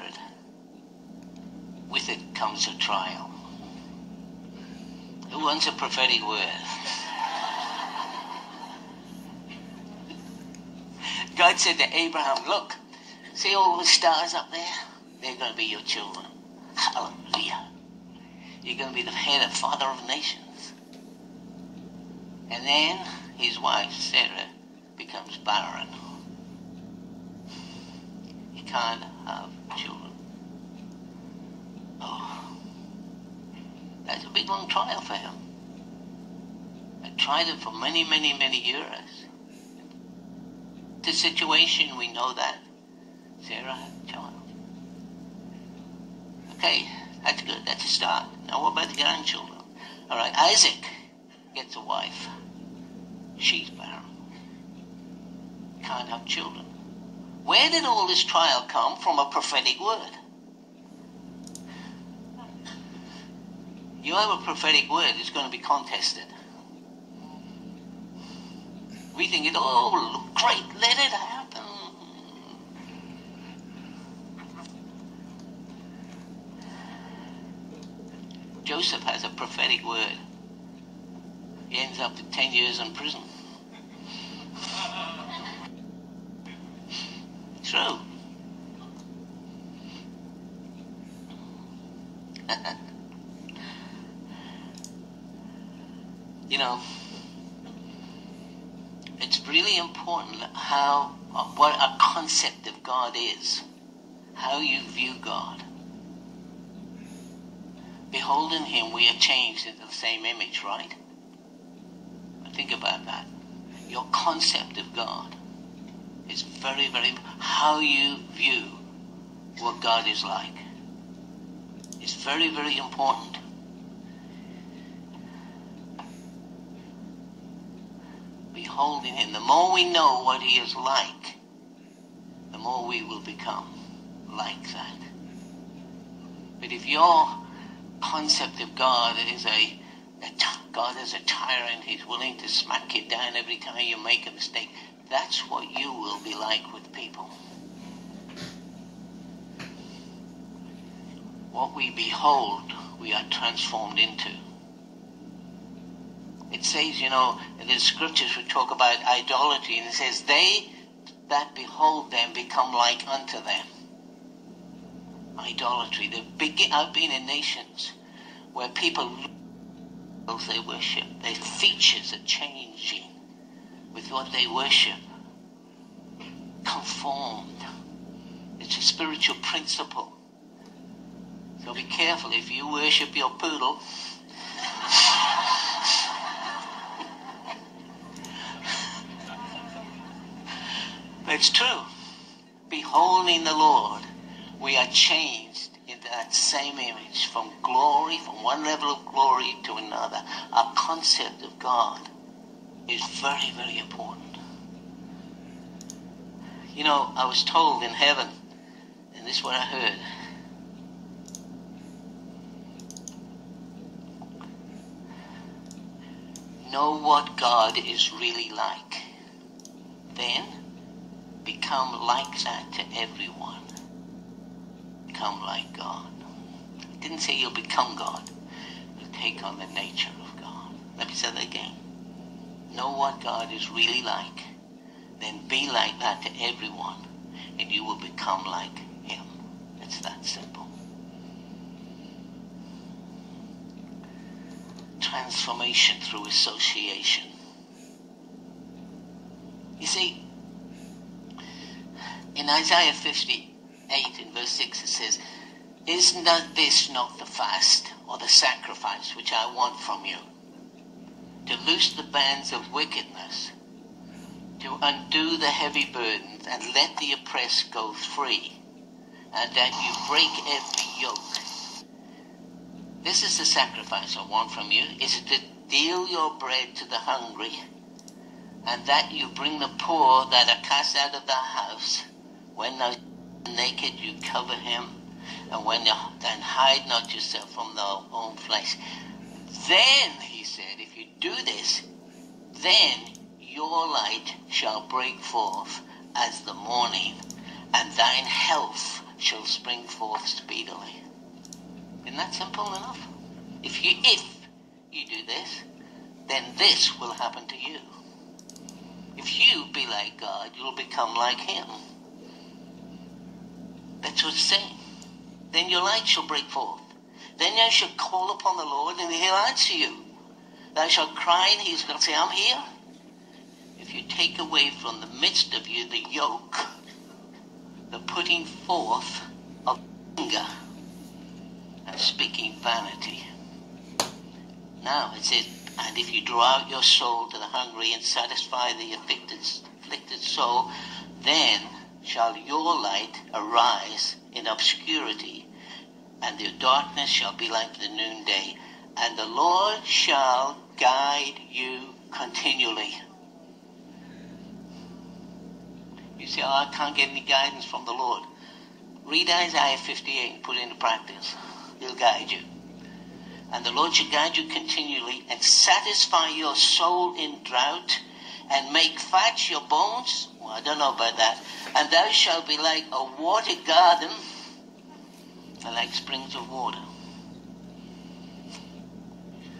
with it comes a trial. Who wants a prophetic word? God said to Abraham, look, see all the stars up there? They're going to be your children. Hallelujah. You're going to be the head, the father of nations. And then his wife, Sarah, becomes barren. He can't have children. Oh, that's a big, long trial for him. I tried it for many, many, many years. The situation, we know that. Sarah had a child. Okay, that's good. That's a start. Now what about the grandchildren? All right, Isaac gets a wife. She's barren. Can't have children. Where did all this trial come from? A prophetic word. You have a prophetic word, it's going to be contested. We think it, oh, great, let it happen. Joseph has a prophetic word. He ends up with 10 years in prison. True. You know, it's really important how, what a concept of God is, how you view God. Behold in Him we are changed into the same image, right? Think about that. Your concept of God is very, very, how you view what God is like. It's very, very important. Beholding Him. The more we know what He is like, the more we will become like that. But if your concept of God is God is a tyrant, He's willing to smack you down every time you make a mistake, that's what you will be like with people. What we behold, we are transformed into. It says, you know, in the scriptures we talk about idolatry, and it says, they that behold them become like unto them. Idolatry. I've been in nations where people, they worship, their features are changing with what they worship. Conformed. It's a spiritual principle. So be careful if you worship your poodle. It's true. Beholding the Lord, we are changed into that same image, from glory, from one level of glory to another. Our concept of God is very, very important. You know, I was told in heaven, and this is what I heard. Know what God is really like. Then become like that to everyone. Become like God. It didn't say you'll become God. You'll take on the nature of God. Let me say that again. Know what God is really like. Then be like that to everyone. And you will become like Him. It's that simple. Transformation through association. You see, in Isaiah 58 in verse 6 it says, is not this not the fast or the sacrifice which I want from you? To loose the bands of wickedness, to undo the heavy burdens, and let the oppressed go free, and that you break every yoke. This is the sacrifice I want from you, is to deal your bread to the hungry, and that you bring the poor that are cast out of the house. When thou art naked, you cover him, and when thou then hide not yourself from thy own flesh. Then, he said, if you do this, then your light shall break forth as the morning, and thine health shall spring forth speedily. Isn't that simple enough? If you do this, then this will happen to you. If you be like God, you'll become like Him. That's what it's saying. Then your light shall break forth. Then thou shalt call upon the Lord, and He'll answer you. Thou shalt cry, and He's going to say, I'm here. If you take away from the midst of you the yoke, the putting forth of anger, and speaking vanity. Now it says, and if you draw out your soul to the hungry and satisfy the afflicted soul, then shall your light arise in obscurity, and the darkness shall be like the noonday, and the Lord shall guide you continually. You say, oh, I can't get any guidance from the Lord. Read Isaiah 58 and put it into practice. He'll guide you. And the Lord shall guide you continually and satisfy your soul in drought and make fat your bones. Well, I don't know about that. And thou shalt be like a water garden and like springs of water.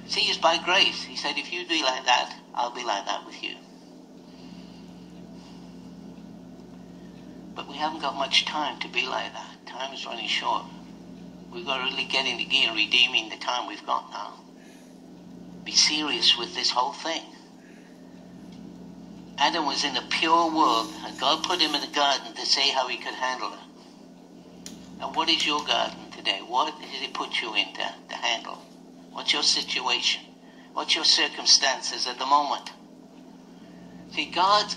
See, it's by grace. He said, if you be like that, I'll be like that with you. But we haven't got much time to be like that. Time is running short. We've got to really get into gear and redeeming the time we've got now. Be serious with this whole thing. Adam was in a pure world, and God put him in a garden to see how he could handle it. And what is your garden today? What did he put you in to handle? What's your situation? What's your circumstances at the moment? See, God,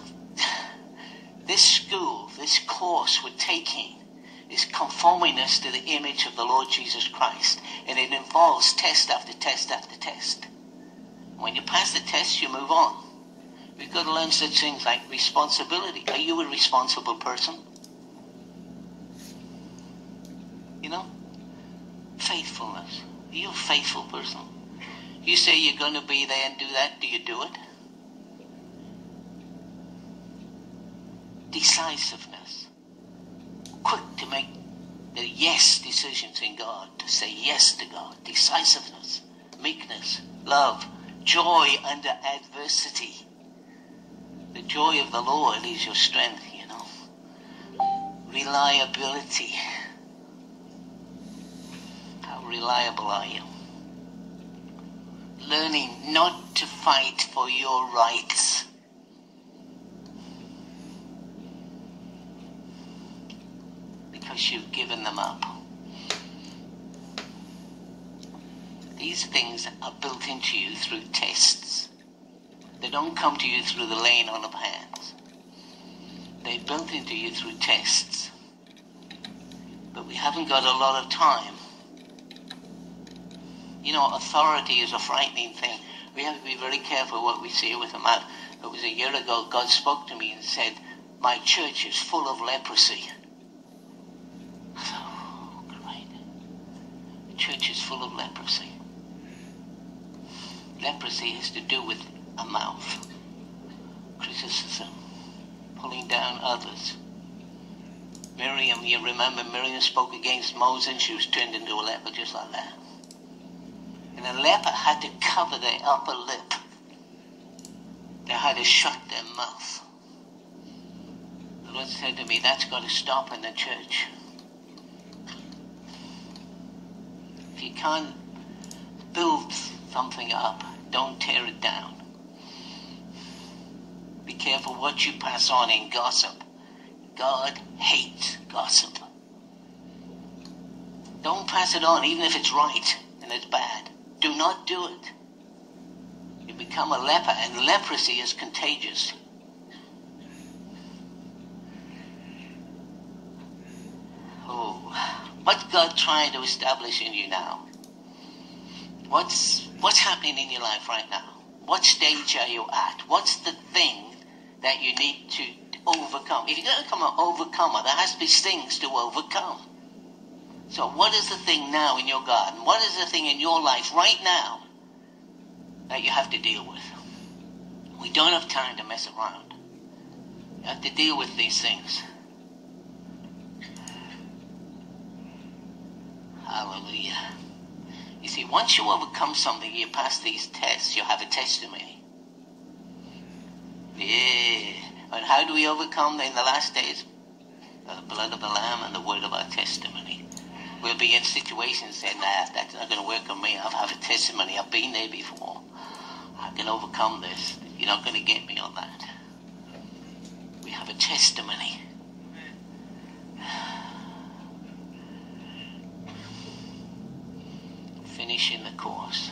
this school, this course we're taking, is conforming us to the image of the Lord Jesus Christ. And it involves test after test after test. When you pass the test, you move on. We've got to learn such things like responsibility. Are you a responsible person? You know? Faithfulness. Are you a faithful person? You say you're going to be there and do that. Do you do it? Decisiveness. Quick to make the yes decisions in God, to say yes to God. Decisiveness, meekness, love, joy under adversity. The joy of the Lord is your strength, you know. Reliability. How reliable are you? Learning not to fight for your rights. You've given them up. These things are built into you through tests. They don't come to you through the laying on of hands. They're built into you through tests. But we haven't got a lot of time. You know, authority is a frightening thing. We have to be very careful what we say with them out. It was a year ago, God spoke to me and said, my church is full of leprosy. Church is full of leprosy. Leprosy has to do with a mouth, criticism, pulling down others. Miriam, you remember, Miriam spoke against Moses and she was turned into a leper just like that. And a leper had to cover their upper lip. They had to shut their mouth. The Lord said to me, that's got to stop in the church. If you can't build something up, don't tear it down. Be careful what you pass on in gossip. God hates gossip. Don't pass it on, even if it's right and it's bad. Do not do it. You become a leper, and leprosy is contagious. What's God trying to establish in you now? What's happening in your life right now? What stage are you at? What's the thing that you need to overcome? If you're going to become an overcomer, there has to be things to overcome. So what is the thing now in your garden? What is the thing in your life right now that you have to deal with? We don't have time to mess around. You have to deal with these things. Hallelujah. You see, once you overcome something, you pass these tests, you have a testimony. Yeah. And how do we overcome in the last days? By the blood of the Lamb and the word of our testimony. We'll be in situations saying, nah, that's not going to work on me. I have a testimony. I've been there before. I can overcome this. You're not going to get me on that. We have a testimony. Finishing the course,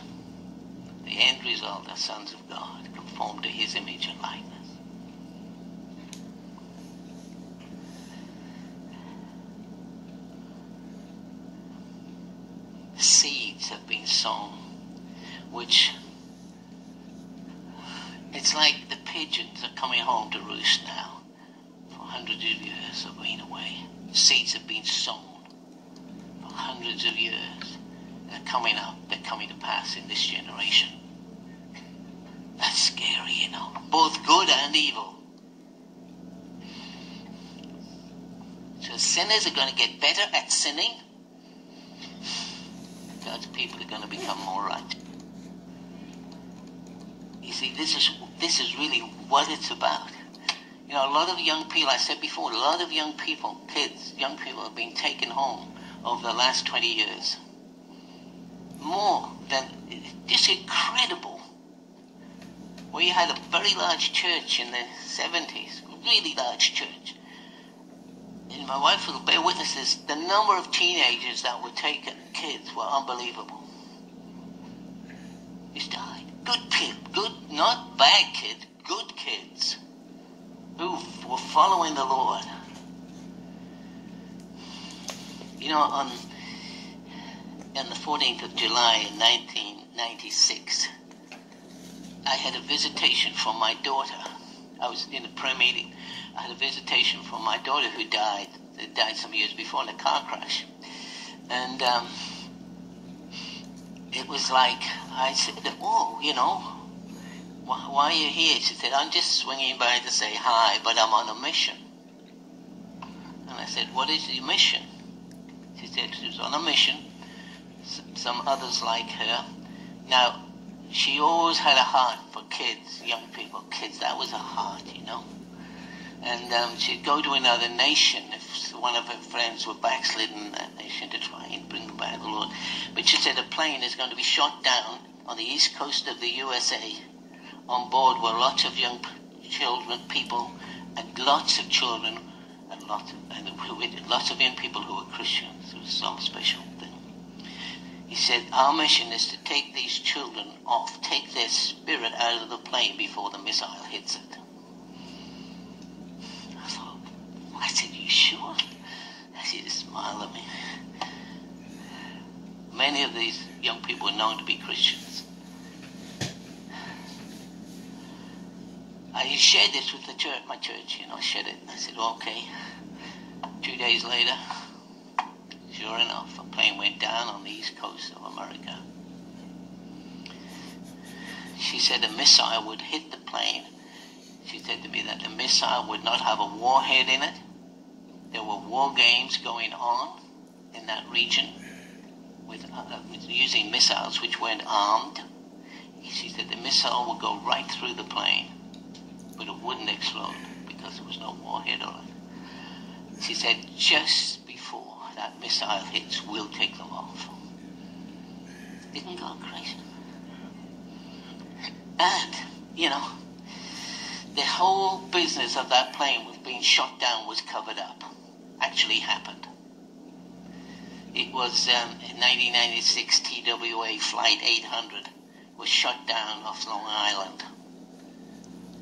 the end result are sons of God, conformed to his image and likeness. song, which it's like the pigeons are coming home to roost now. For hundreds of years they've been away. Seeds have been sown for hundreds of years. They're coming up, they're coming to pass in this generation. That's scary, you know, both good and evil. So sinners are going to get better at sinning. God's people are going to become more right. You see, this is really what it's about. You know, a lot of young people, I said before, a lot of young people, kids, young people have been taken home over the last 20 years. More than, just incredible. We had a very large church in the 70s, really large church. And my wife will bear witness to this, the number of teenagers that were taken, kids, were unbelievable. They died. Good people, good, not bad kids, good kids, who were following the Lord. You know, on the 14th of July in 1996, I had a visitation from my daughter. I was in a prayer meeting. I had a visitation from my daughter who died. They died some years before in a car crash. And it was like, I said, oh, you know, why are you here? She said, I'm just swinging by to say hi, but I'm on a mission. And I said, what is your mission? She said she was on a mission. Some others like her. Now, she always had a heart for kids, young people, kids. That was her heart, you know. And she'd go to another nation if one of her friends were backslidden in that nation to try and bring them back to the Lord. But she said a plane is going to be shot down on the east coast of the USA. On board were lots of young children, people, and lots of children, and lots of young people who were Christians. It was some special thing. He said, our mission is to take these children off, take their spirit out of the plane before the missile hits it. I thought, I said, you sure? She just smiled at me. Many of these young people were known to be Christians. I shared this with the church, my church, you know, I shared it. I said, okay. 2 days later, sure enough, a plane went down on the east coast of America. She said a missile would hit the plane. She said to me that the missile would not have a warhead in it. There were war games going on in that region with using missiles which weren't armed. She said the missile would go right through the plane, but it wouldn't explode because there was no warhead on it. She said just before that missile hits, we'll take them off. Didn't go crazy. And, you know, the whole business of that plane was being shot down was covered up. Actually happened. It was in 1996, TWA Flight 800 was shot down off Long Island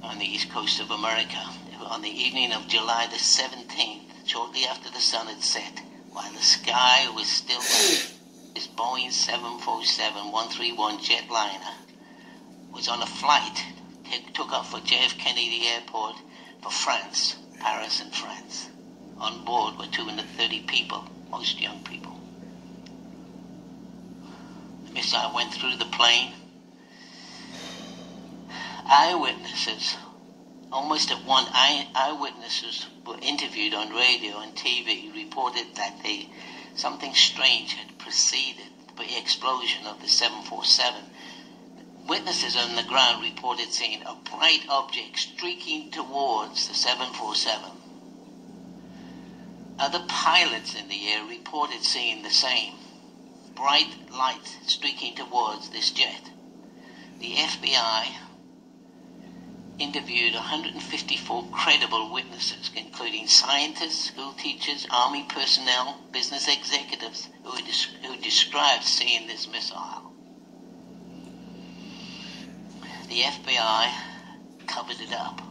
on the east coast of America on the evening of July the 17th, shortly after the sun had set. While the sky was still black, this Boeing 747-131 jetliner was on a flight. It took off for JFK Kennedy Airport for France, Paris and France. On board were 230 people, most young people. The missile went through the plane. Eyewitnesses, almost at one, eyewitnesses were interviewed on radio and TV, reported that something strange had preceded the explosion of the 747. Witnesses on the ground reported seeing a bright object streaking towards the 747. Other pilots in the air reported seeing the same bright light streaking towards this jet. The FBI interviewed 154 credible witnesses, including scientists, school teachers, army personnel, business executives, who described seeing this missile. The FBI covered it up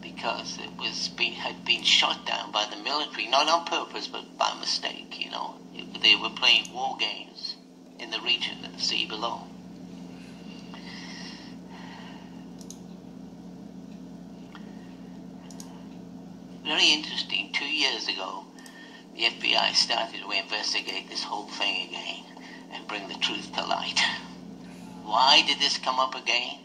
because it was had been shot down by the military, not on purpose, but by mistake, you know. They were playing war games. the region and see below. Very interesting, 2 years ago, the FBI started to investigate this whole thing again and bring the truth to light. Why did this come up again?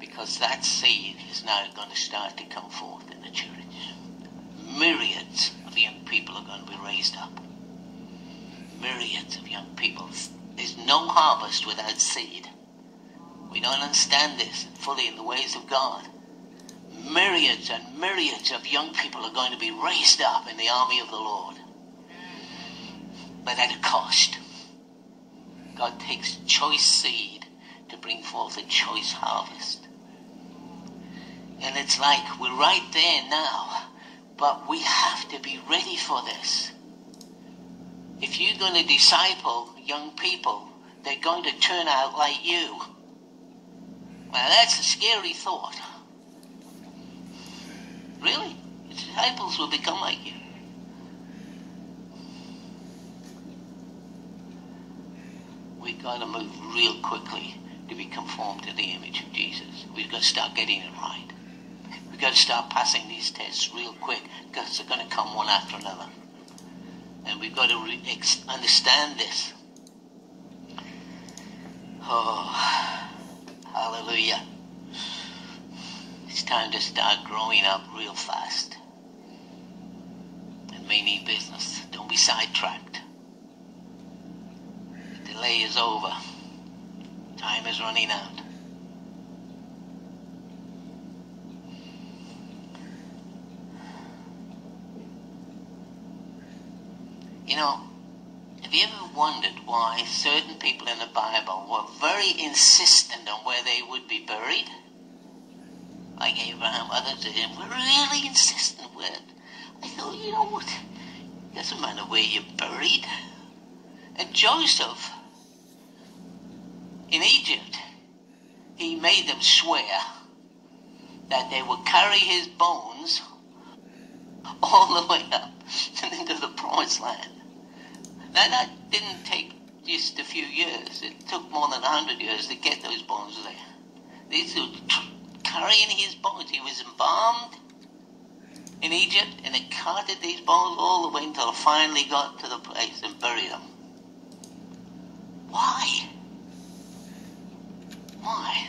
Because that seed is now going to start to come forth in the church. Myriads of young people are going to be raised up. Myriads of young people. There's no harvest without seed. We don't understand this fully in the ways of God. Myriads and myriads of young people are going to be raised up in the army of the Lord. But at a cost. God takes choice seed to bring forth a choice harvest. And it's like we're right there now, but we have to be ready for this. If you're going to disciple young people, they're going to turn out like you. Now that's a scary thought. Really? The disciples will become like you. We've got to move real quickly to be conformed to the image of Jesus. We've got to start getting it right. We've got to start passing these tests real quick because they're going to come one after another. And we've got to understand this. Oh, hallelujah. It's time to start growing up real fast. And meaning business. Don't be sidetracked. The delay is over. Time is running out. You know, have you ever wondered why certain people in the Bible were very insistent on where they would be buried? Like Abraham, others of him were really insistent with it. I thought, you know what? It doesn't matter where you're buried. And Joseph, in Egypt, he made them swear that they would carry his bones all the way up and into the promised land. Now that didn't take just a few years. It took more than 100 years to get those bones there. These were carrying his bones. He was embalmed in Egypt, and they carted these bones all the way until they finally got to the place and buried them. Why? Why?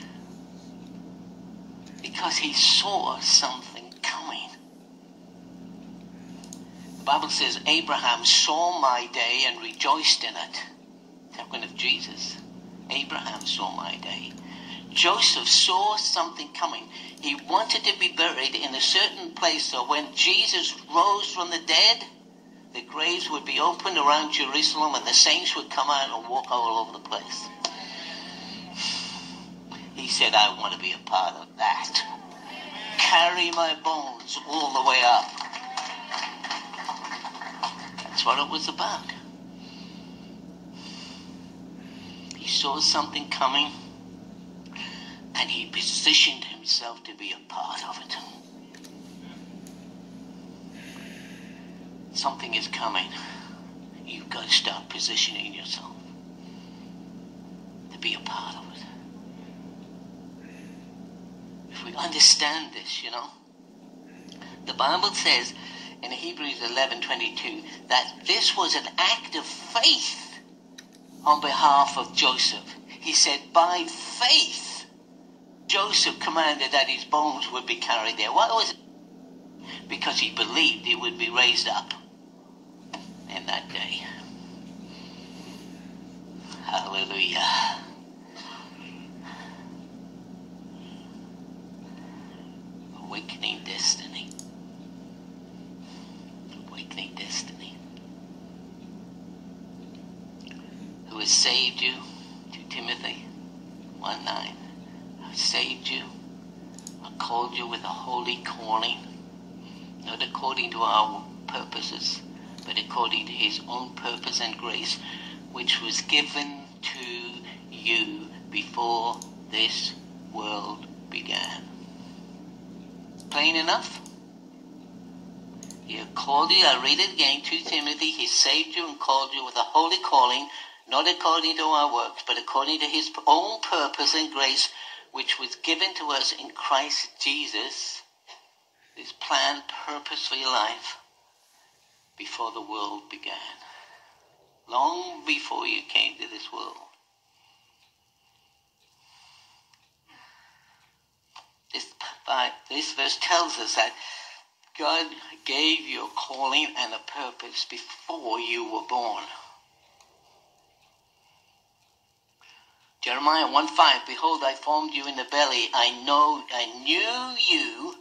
Because he saw something coming. The Bible says, Abraham saw my day and rejoiced in it. Talking of Jesus. Abraham saw my day. Joseph saw something coming. He wanted to be buried in a certain place so when Jesus rose from the dead, the graves would be opened around Jerusalem and the saints would come out and walk all over the place. He said, I want to be a part of that. Carry my bones all the way up. That's what it was about. He saw something coming. And he positioned himself to be a part of it. Something is coming. You've got to start positioning yourself to be a part of it. If we understand this, you know. The Bible says in Hebrews 11:22 that this was an act of faith on behalf of Joseph. He said, by faith, Joseph commanded that his bones would be carried there. Why was it? Because he believed he would be raised up in that day. Hallelujah. Awakening destiny. Awakening destiny. Who has saved you? 2 Timothy 1:9. Saved you, I called you with a holy calling, not according to our purposes, but according to his own purpose and grace, which was given to you before this world began. Plain enough? He called you, I read it again, 2 Timothy, he saved you and called you with a holy calling, not according to our works, but according to his own purpose and grace, which was given to us in Christ Jesus, this planned purpose for your life, before the world began. Long before you came to this world. This verse tells us that God gave you a calling and a purpose before you were born. Jeremiah 1:5, behold, I formed you in the belly. I knew you.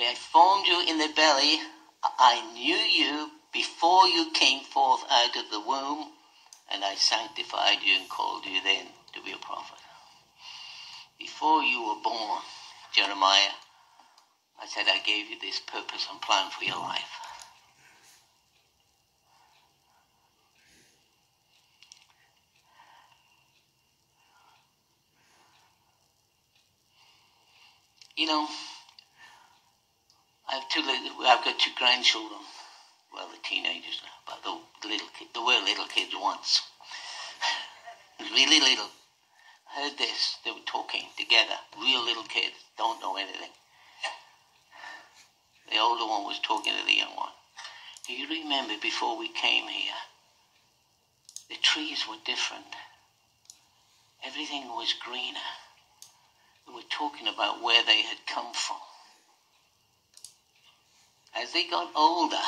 I formed you in the belly. I knew you before you came forth out of the womb, and I sanctified you and called you then to be a prophet. Before you were born, Jeremiah, I said I gave you this purpose and plan for your life. You know, I've got two grandchildren. Well, they're teenagers now, but they were little kids once. Really little. I heard this, they were talking together. Real little kids, don't know anything. The older one was talking to the young one. Do you remember before we came here, the trees were different. Everything was greener. They were talking about where they had come from. As they got older,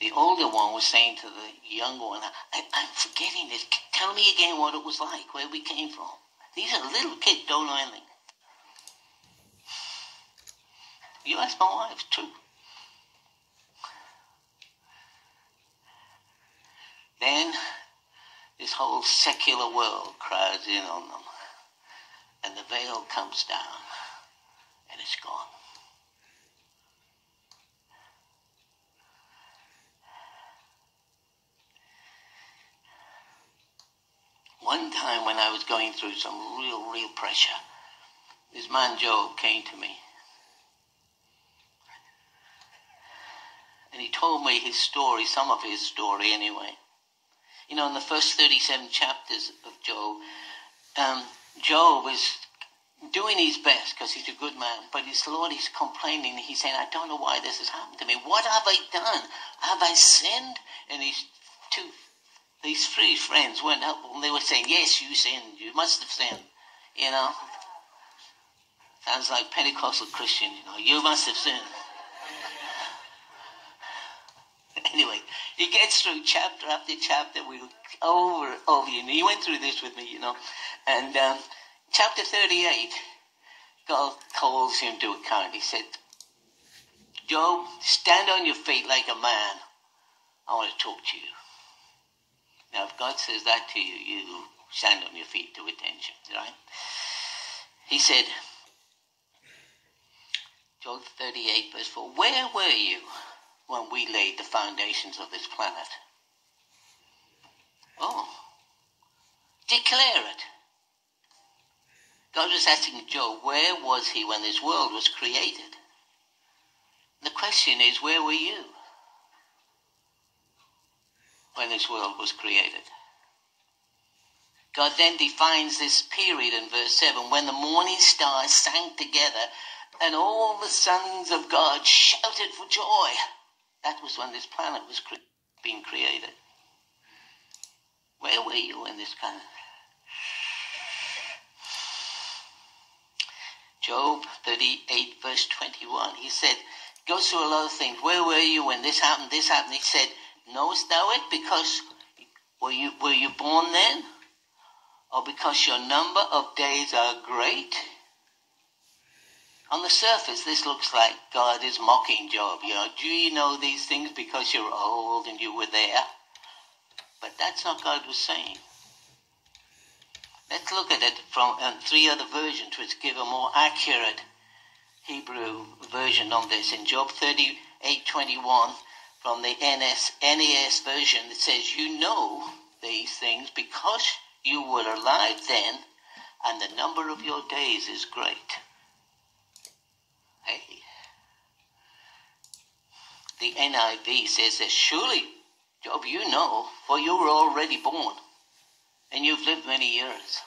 the older one was saying to the younger one, I'm forgetting this. Tell me again what it was like, where we came from. These are little kids, don't know anything. You ask my wife, too. Then this whole secular world crowds in on them, and the veil comes down, and it's gone. One time when I was going through some real pressure, this man Joe came to me. And he told me his story, some of his story anyway. You know, in the first 37 chapters of Job, Job is doing his best because he's a good man. But his Lord is complaining. He's saying, I don't know why this has happened to me. What have I done? Have I sinned? And these three friends went up and they were saying, yes, you sinned. You must have sinned. You know? Sounds like Pentecostal Christian, you know. You must have sinned. Anyway, he gets through chapter after chapter. We look over you. He went through this with me, you know. And chapter 38, God calls him to account. He said, Job, stand on your feet like a man. I want to talk to you. Now, if God says that to you, you stand on your feet to attention, right? He said, Job 38, verse 4, where were you when we laid the foundations of this planet? Oh, declare it. God was asking Job, where was he when this world was created? The question is, where were you when this world was created? God then defines this period in verse 7, when the morning stars sang together and all the sons of God shouted for joy. That was when this planet was being created. Where were you in this planet? Job 38 verse 21, he said, goes through a lot of things. Where were you when this happened, this happened? He said, knowest thou it? Because were you born then? Or because your number of days are great? On the surface, this looks like God is mocking Job. You know, do you know these things because you're old and you were there? But that's not God was saying. Let's look at it from three other versions which give a more accurate Hebrew version on this. In Job 38:21. From the NAS version, it says, you know these things because you were alive then, and the number of your days is great. Hey. The NIV says that surely, Job, you know, for you were already born. and you've lived many years.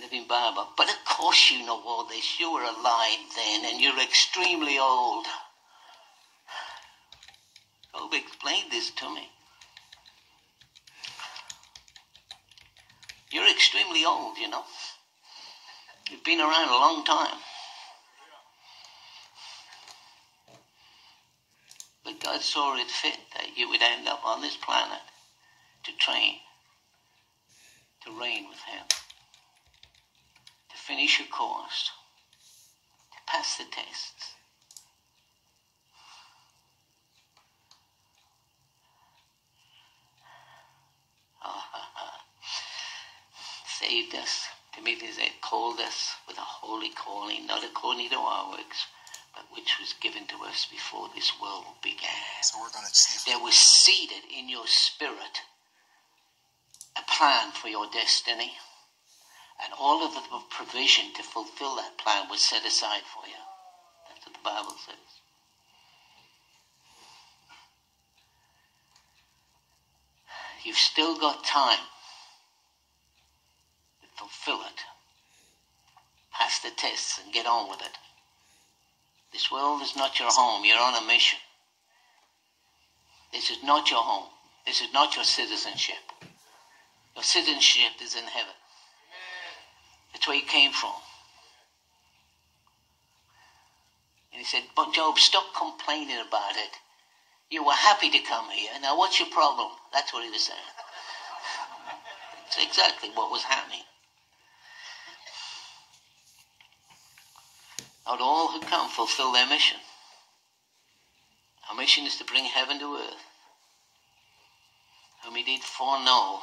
Living Barber. But of course you know all this. You were alive then, and you're extremely old. Hope explained this to me. You're extremely old, you know. You've been around a long time. But God saw it fit that you would end up on this planet to train, to reign with Him, to finish your course, to pass the tests. Saved us, to me they said, called us with a holy calling, not according to our works, but which was given to us before this world began. So we're going to see. There was seated in your spirit a plan for your destiny, and all of the provision to fulfill that plan was set aside for you. That's what the Bible says. You've still got time. Fulfill it. Pass the tests and get on with it. This world is not your home. You're on a mission. This is not your home. This is not your citizenship. Your citizenship is in heaven. That's where you came from. And he said, but Job, stop complaining about it. You were happy to come here. Now what's your problem? That's what he was saying. That's exactly what was happening. Not all who come fulfill their mission. Our mission is to bring heaven to earth. Whom He did foreknow,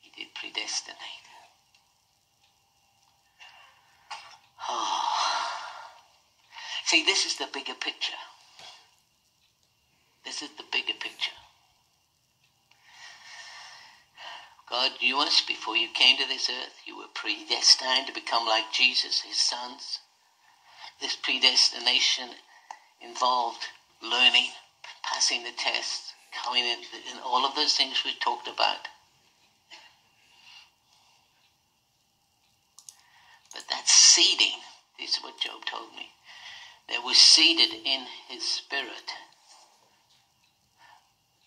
He did predestinate. Oh. See, this is the bigger picture. This is the bigger picture. God knew us before you came to this earth. You were predestined to become like Jesus, His sons. This predestination involved learning, passing the tests, coming in, and all of those things we talked about. But that seeding, this is what Job told me, there was seeded in his spirit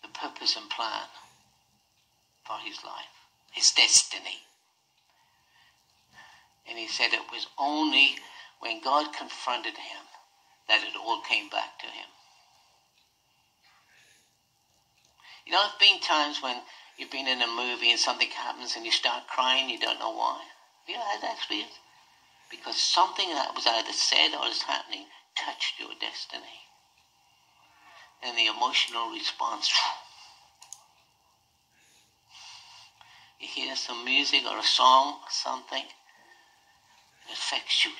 the purpose and plan for his life, his destiny. And he said it was only when God confronted him that it all came back to him. You know, there have been times when you've been in a movie and something happens and you start crying, you don't know why. Have you had that experience? Because something that was either said or is happening touched your destiny. And the emotional response. You hear some music or a song or something. It affects you.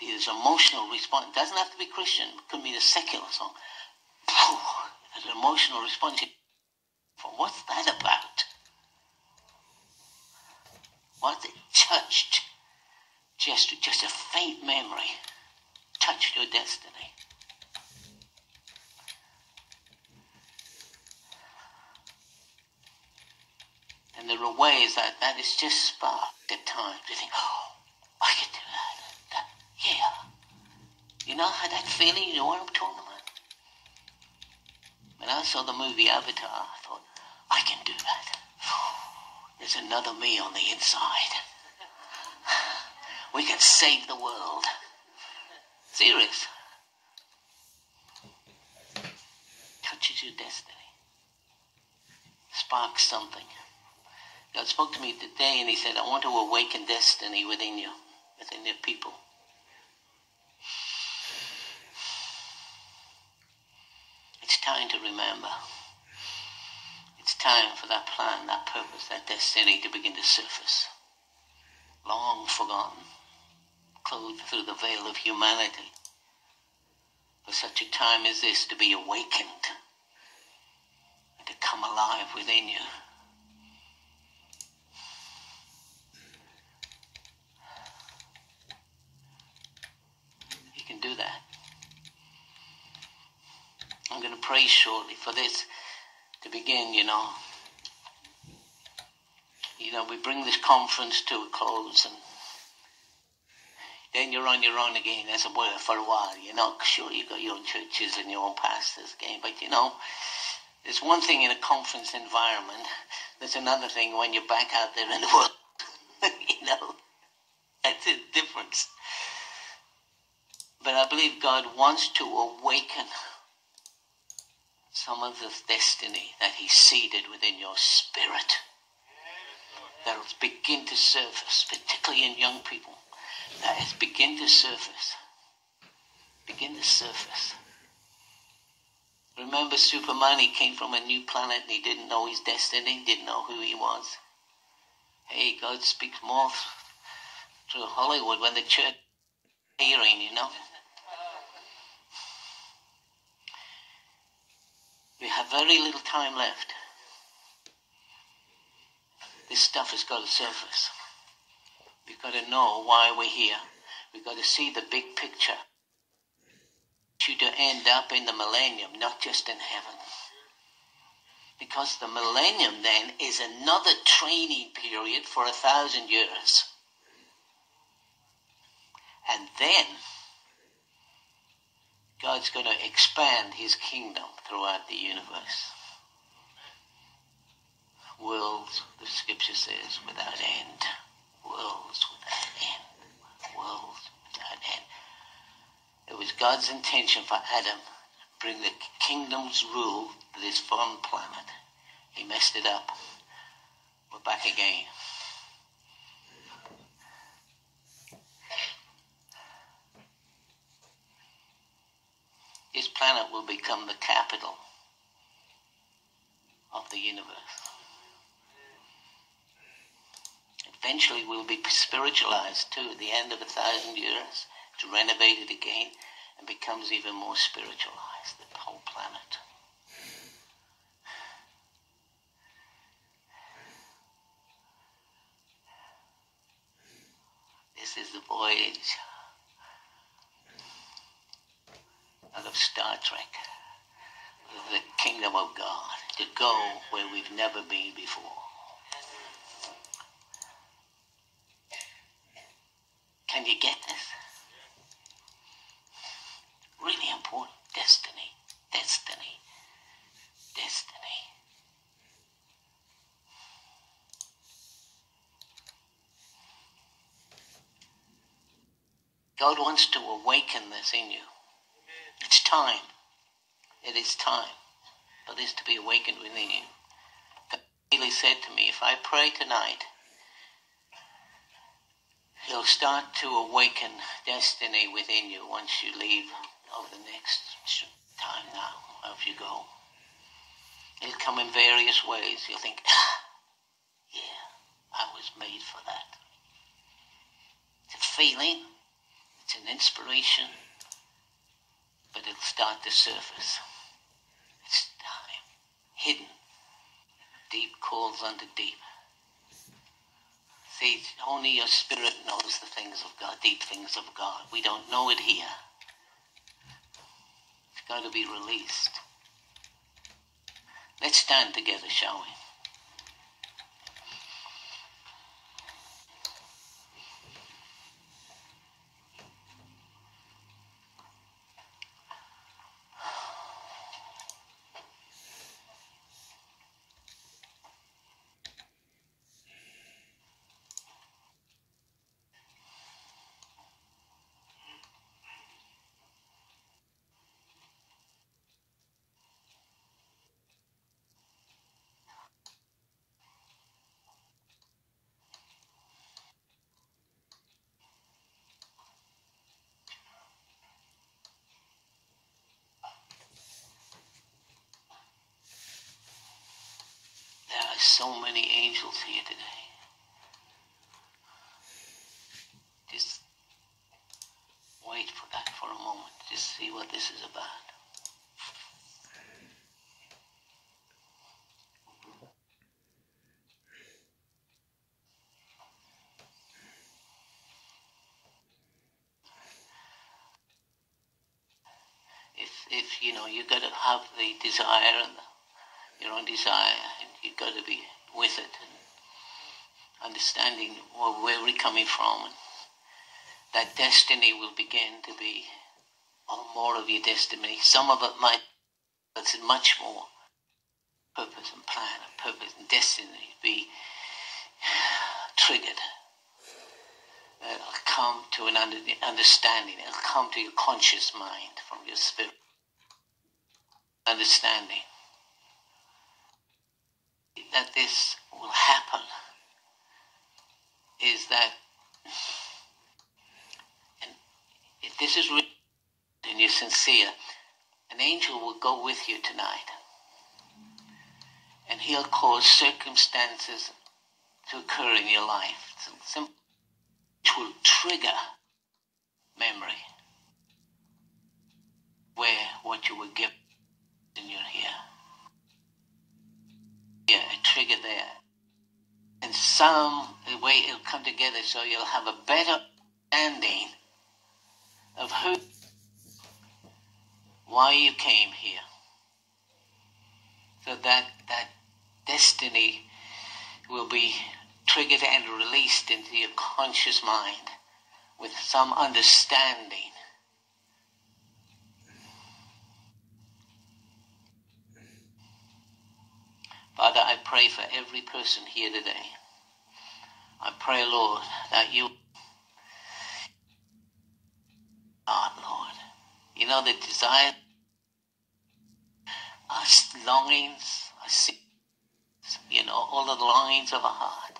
There's emotional response. It doesn't have to be Christian. It could be a secular song. There's an emotional response. What's that about? What it touched, just a faint memory, touched your destiny. And there are ways that is just sparked at times. You think, oh, I could do that. Yeah. You know how that feeling, you know what I'm talking about? When I saw the movie Avatar, I thought, I can do that. There's another me on the inside. We can save the world. Serious. Touches your destiny. Sparks something. God spoke to me today and He said, I want to awaken destiny within you, within your people. It's time to remember. It's time for that plan, that purpose, that destiny to begin to surface. Long forgotten, clothed through the veil of humanity. For such a time as this to be awakened and to come alive within you. Do that. I'm going to pray shortly for this. to begin, you know. You know, we bring this conference to a close, and then you're on your own again, as it were, for a while, you know. Sure, you've got your own churches and your own pastors again, but, you know, there's one thing in a conference environment. There's another thing when you're back out there in the world. You know, that's a difference. But I believe God wants to awaken some of the destiny that He seeded within your spirit. That will begin to surface, particularly in young people. That has begin to surface. Begin to surface. Remember, Superman, he came from a new planet and he didn't know his destiny, didn't know who he was. Hey, God speaks more through Hollywood when the church is hearing, you know. We have very little time left. This stuff has got to surface. We've got to know why we're here. We've got to see the big picture. You to end up in the millennium, not just in heaven. Because the millennium then is another training period for 1,000 years. And then God's going to expand His kingdom throughout the universe. Worlds, the scripture says, without end. Worlds without end. Worlds without end. It was God's intention for Adam to bring the kingdom's rule to this foreign planet. He messed it up. We're back again. This planet will become the capital of the universe. Eventually we'll be spiritualized too at the end of 1,000 years. To renovate it again and becomes even more spiritualized, the whole planet. This is the voyage out of Star Trek, of the kingdom of God, to go where we've never been before. Can you get this? Really important. Destiny. Destiny. Destiny. God wants to awaken this in you. It's time. It is time for this to be awakened within you. God really said to me, if I pray tonight, He'll start to awaken destiny within you once you leave. Of the next time now, as you go. It'll come in various ways. You'll think, yeah, I was made for that. It's a feeling, it's an inspiration, but it'll start to surface. It's time. Hidden. Deep calls unto deep. See, only your spirit knows the things of God, deep things of God. We don't know it here. Going to be released. Let's stand together, shall we? So many angels here today. Just wait for that for a moment. Just see what this is about. If you know, you've got to have the desire and the your own desire. You've got to be with it and understanding where we're coming from. And that destiny will begin to be more of your destiny. Some of it might, but it's much more purpose and plan and purpose and destiny be triggered. It'll come to an understanding. It'll come to your conscious mind from your spirit. Understanding that this will happen is that, and if this is real and you're sincere, an angel will go with you tonight, and he'll cause circumstances to occur in your life, which will trigger memory where what you were given. And you're here. Yeah, a trigger there. In some way it'll come together so you'll have a better understanding of who, why you came here. So that destiny will be triggered and released into your conscious mind with some understanding. Father, I pray for every person here today. I pray, Lord, that you are, Lord. You know the desire, our longings, our sins, you know, all of the longings of our heart.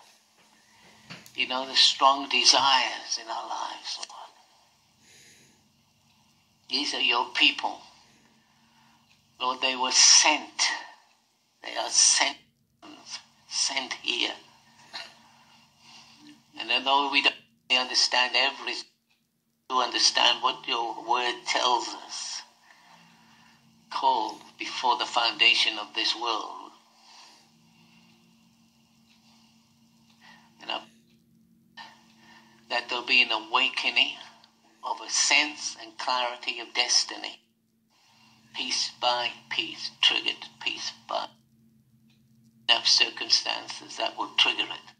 You know the strong desires in our lives, Lord. These are your people. Lord, they were sent. They are sent here. And although we don't understand everything, we understand what your word tells us. Called before the foundation of this world. And that there'll be an awakening of a sense and clarity of destiny. Piece by piece, triggered piece by piece. Circumstances that will trigger it.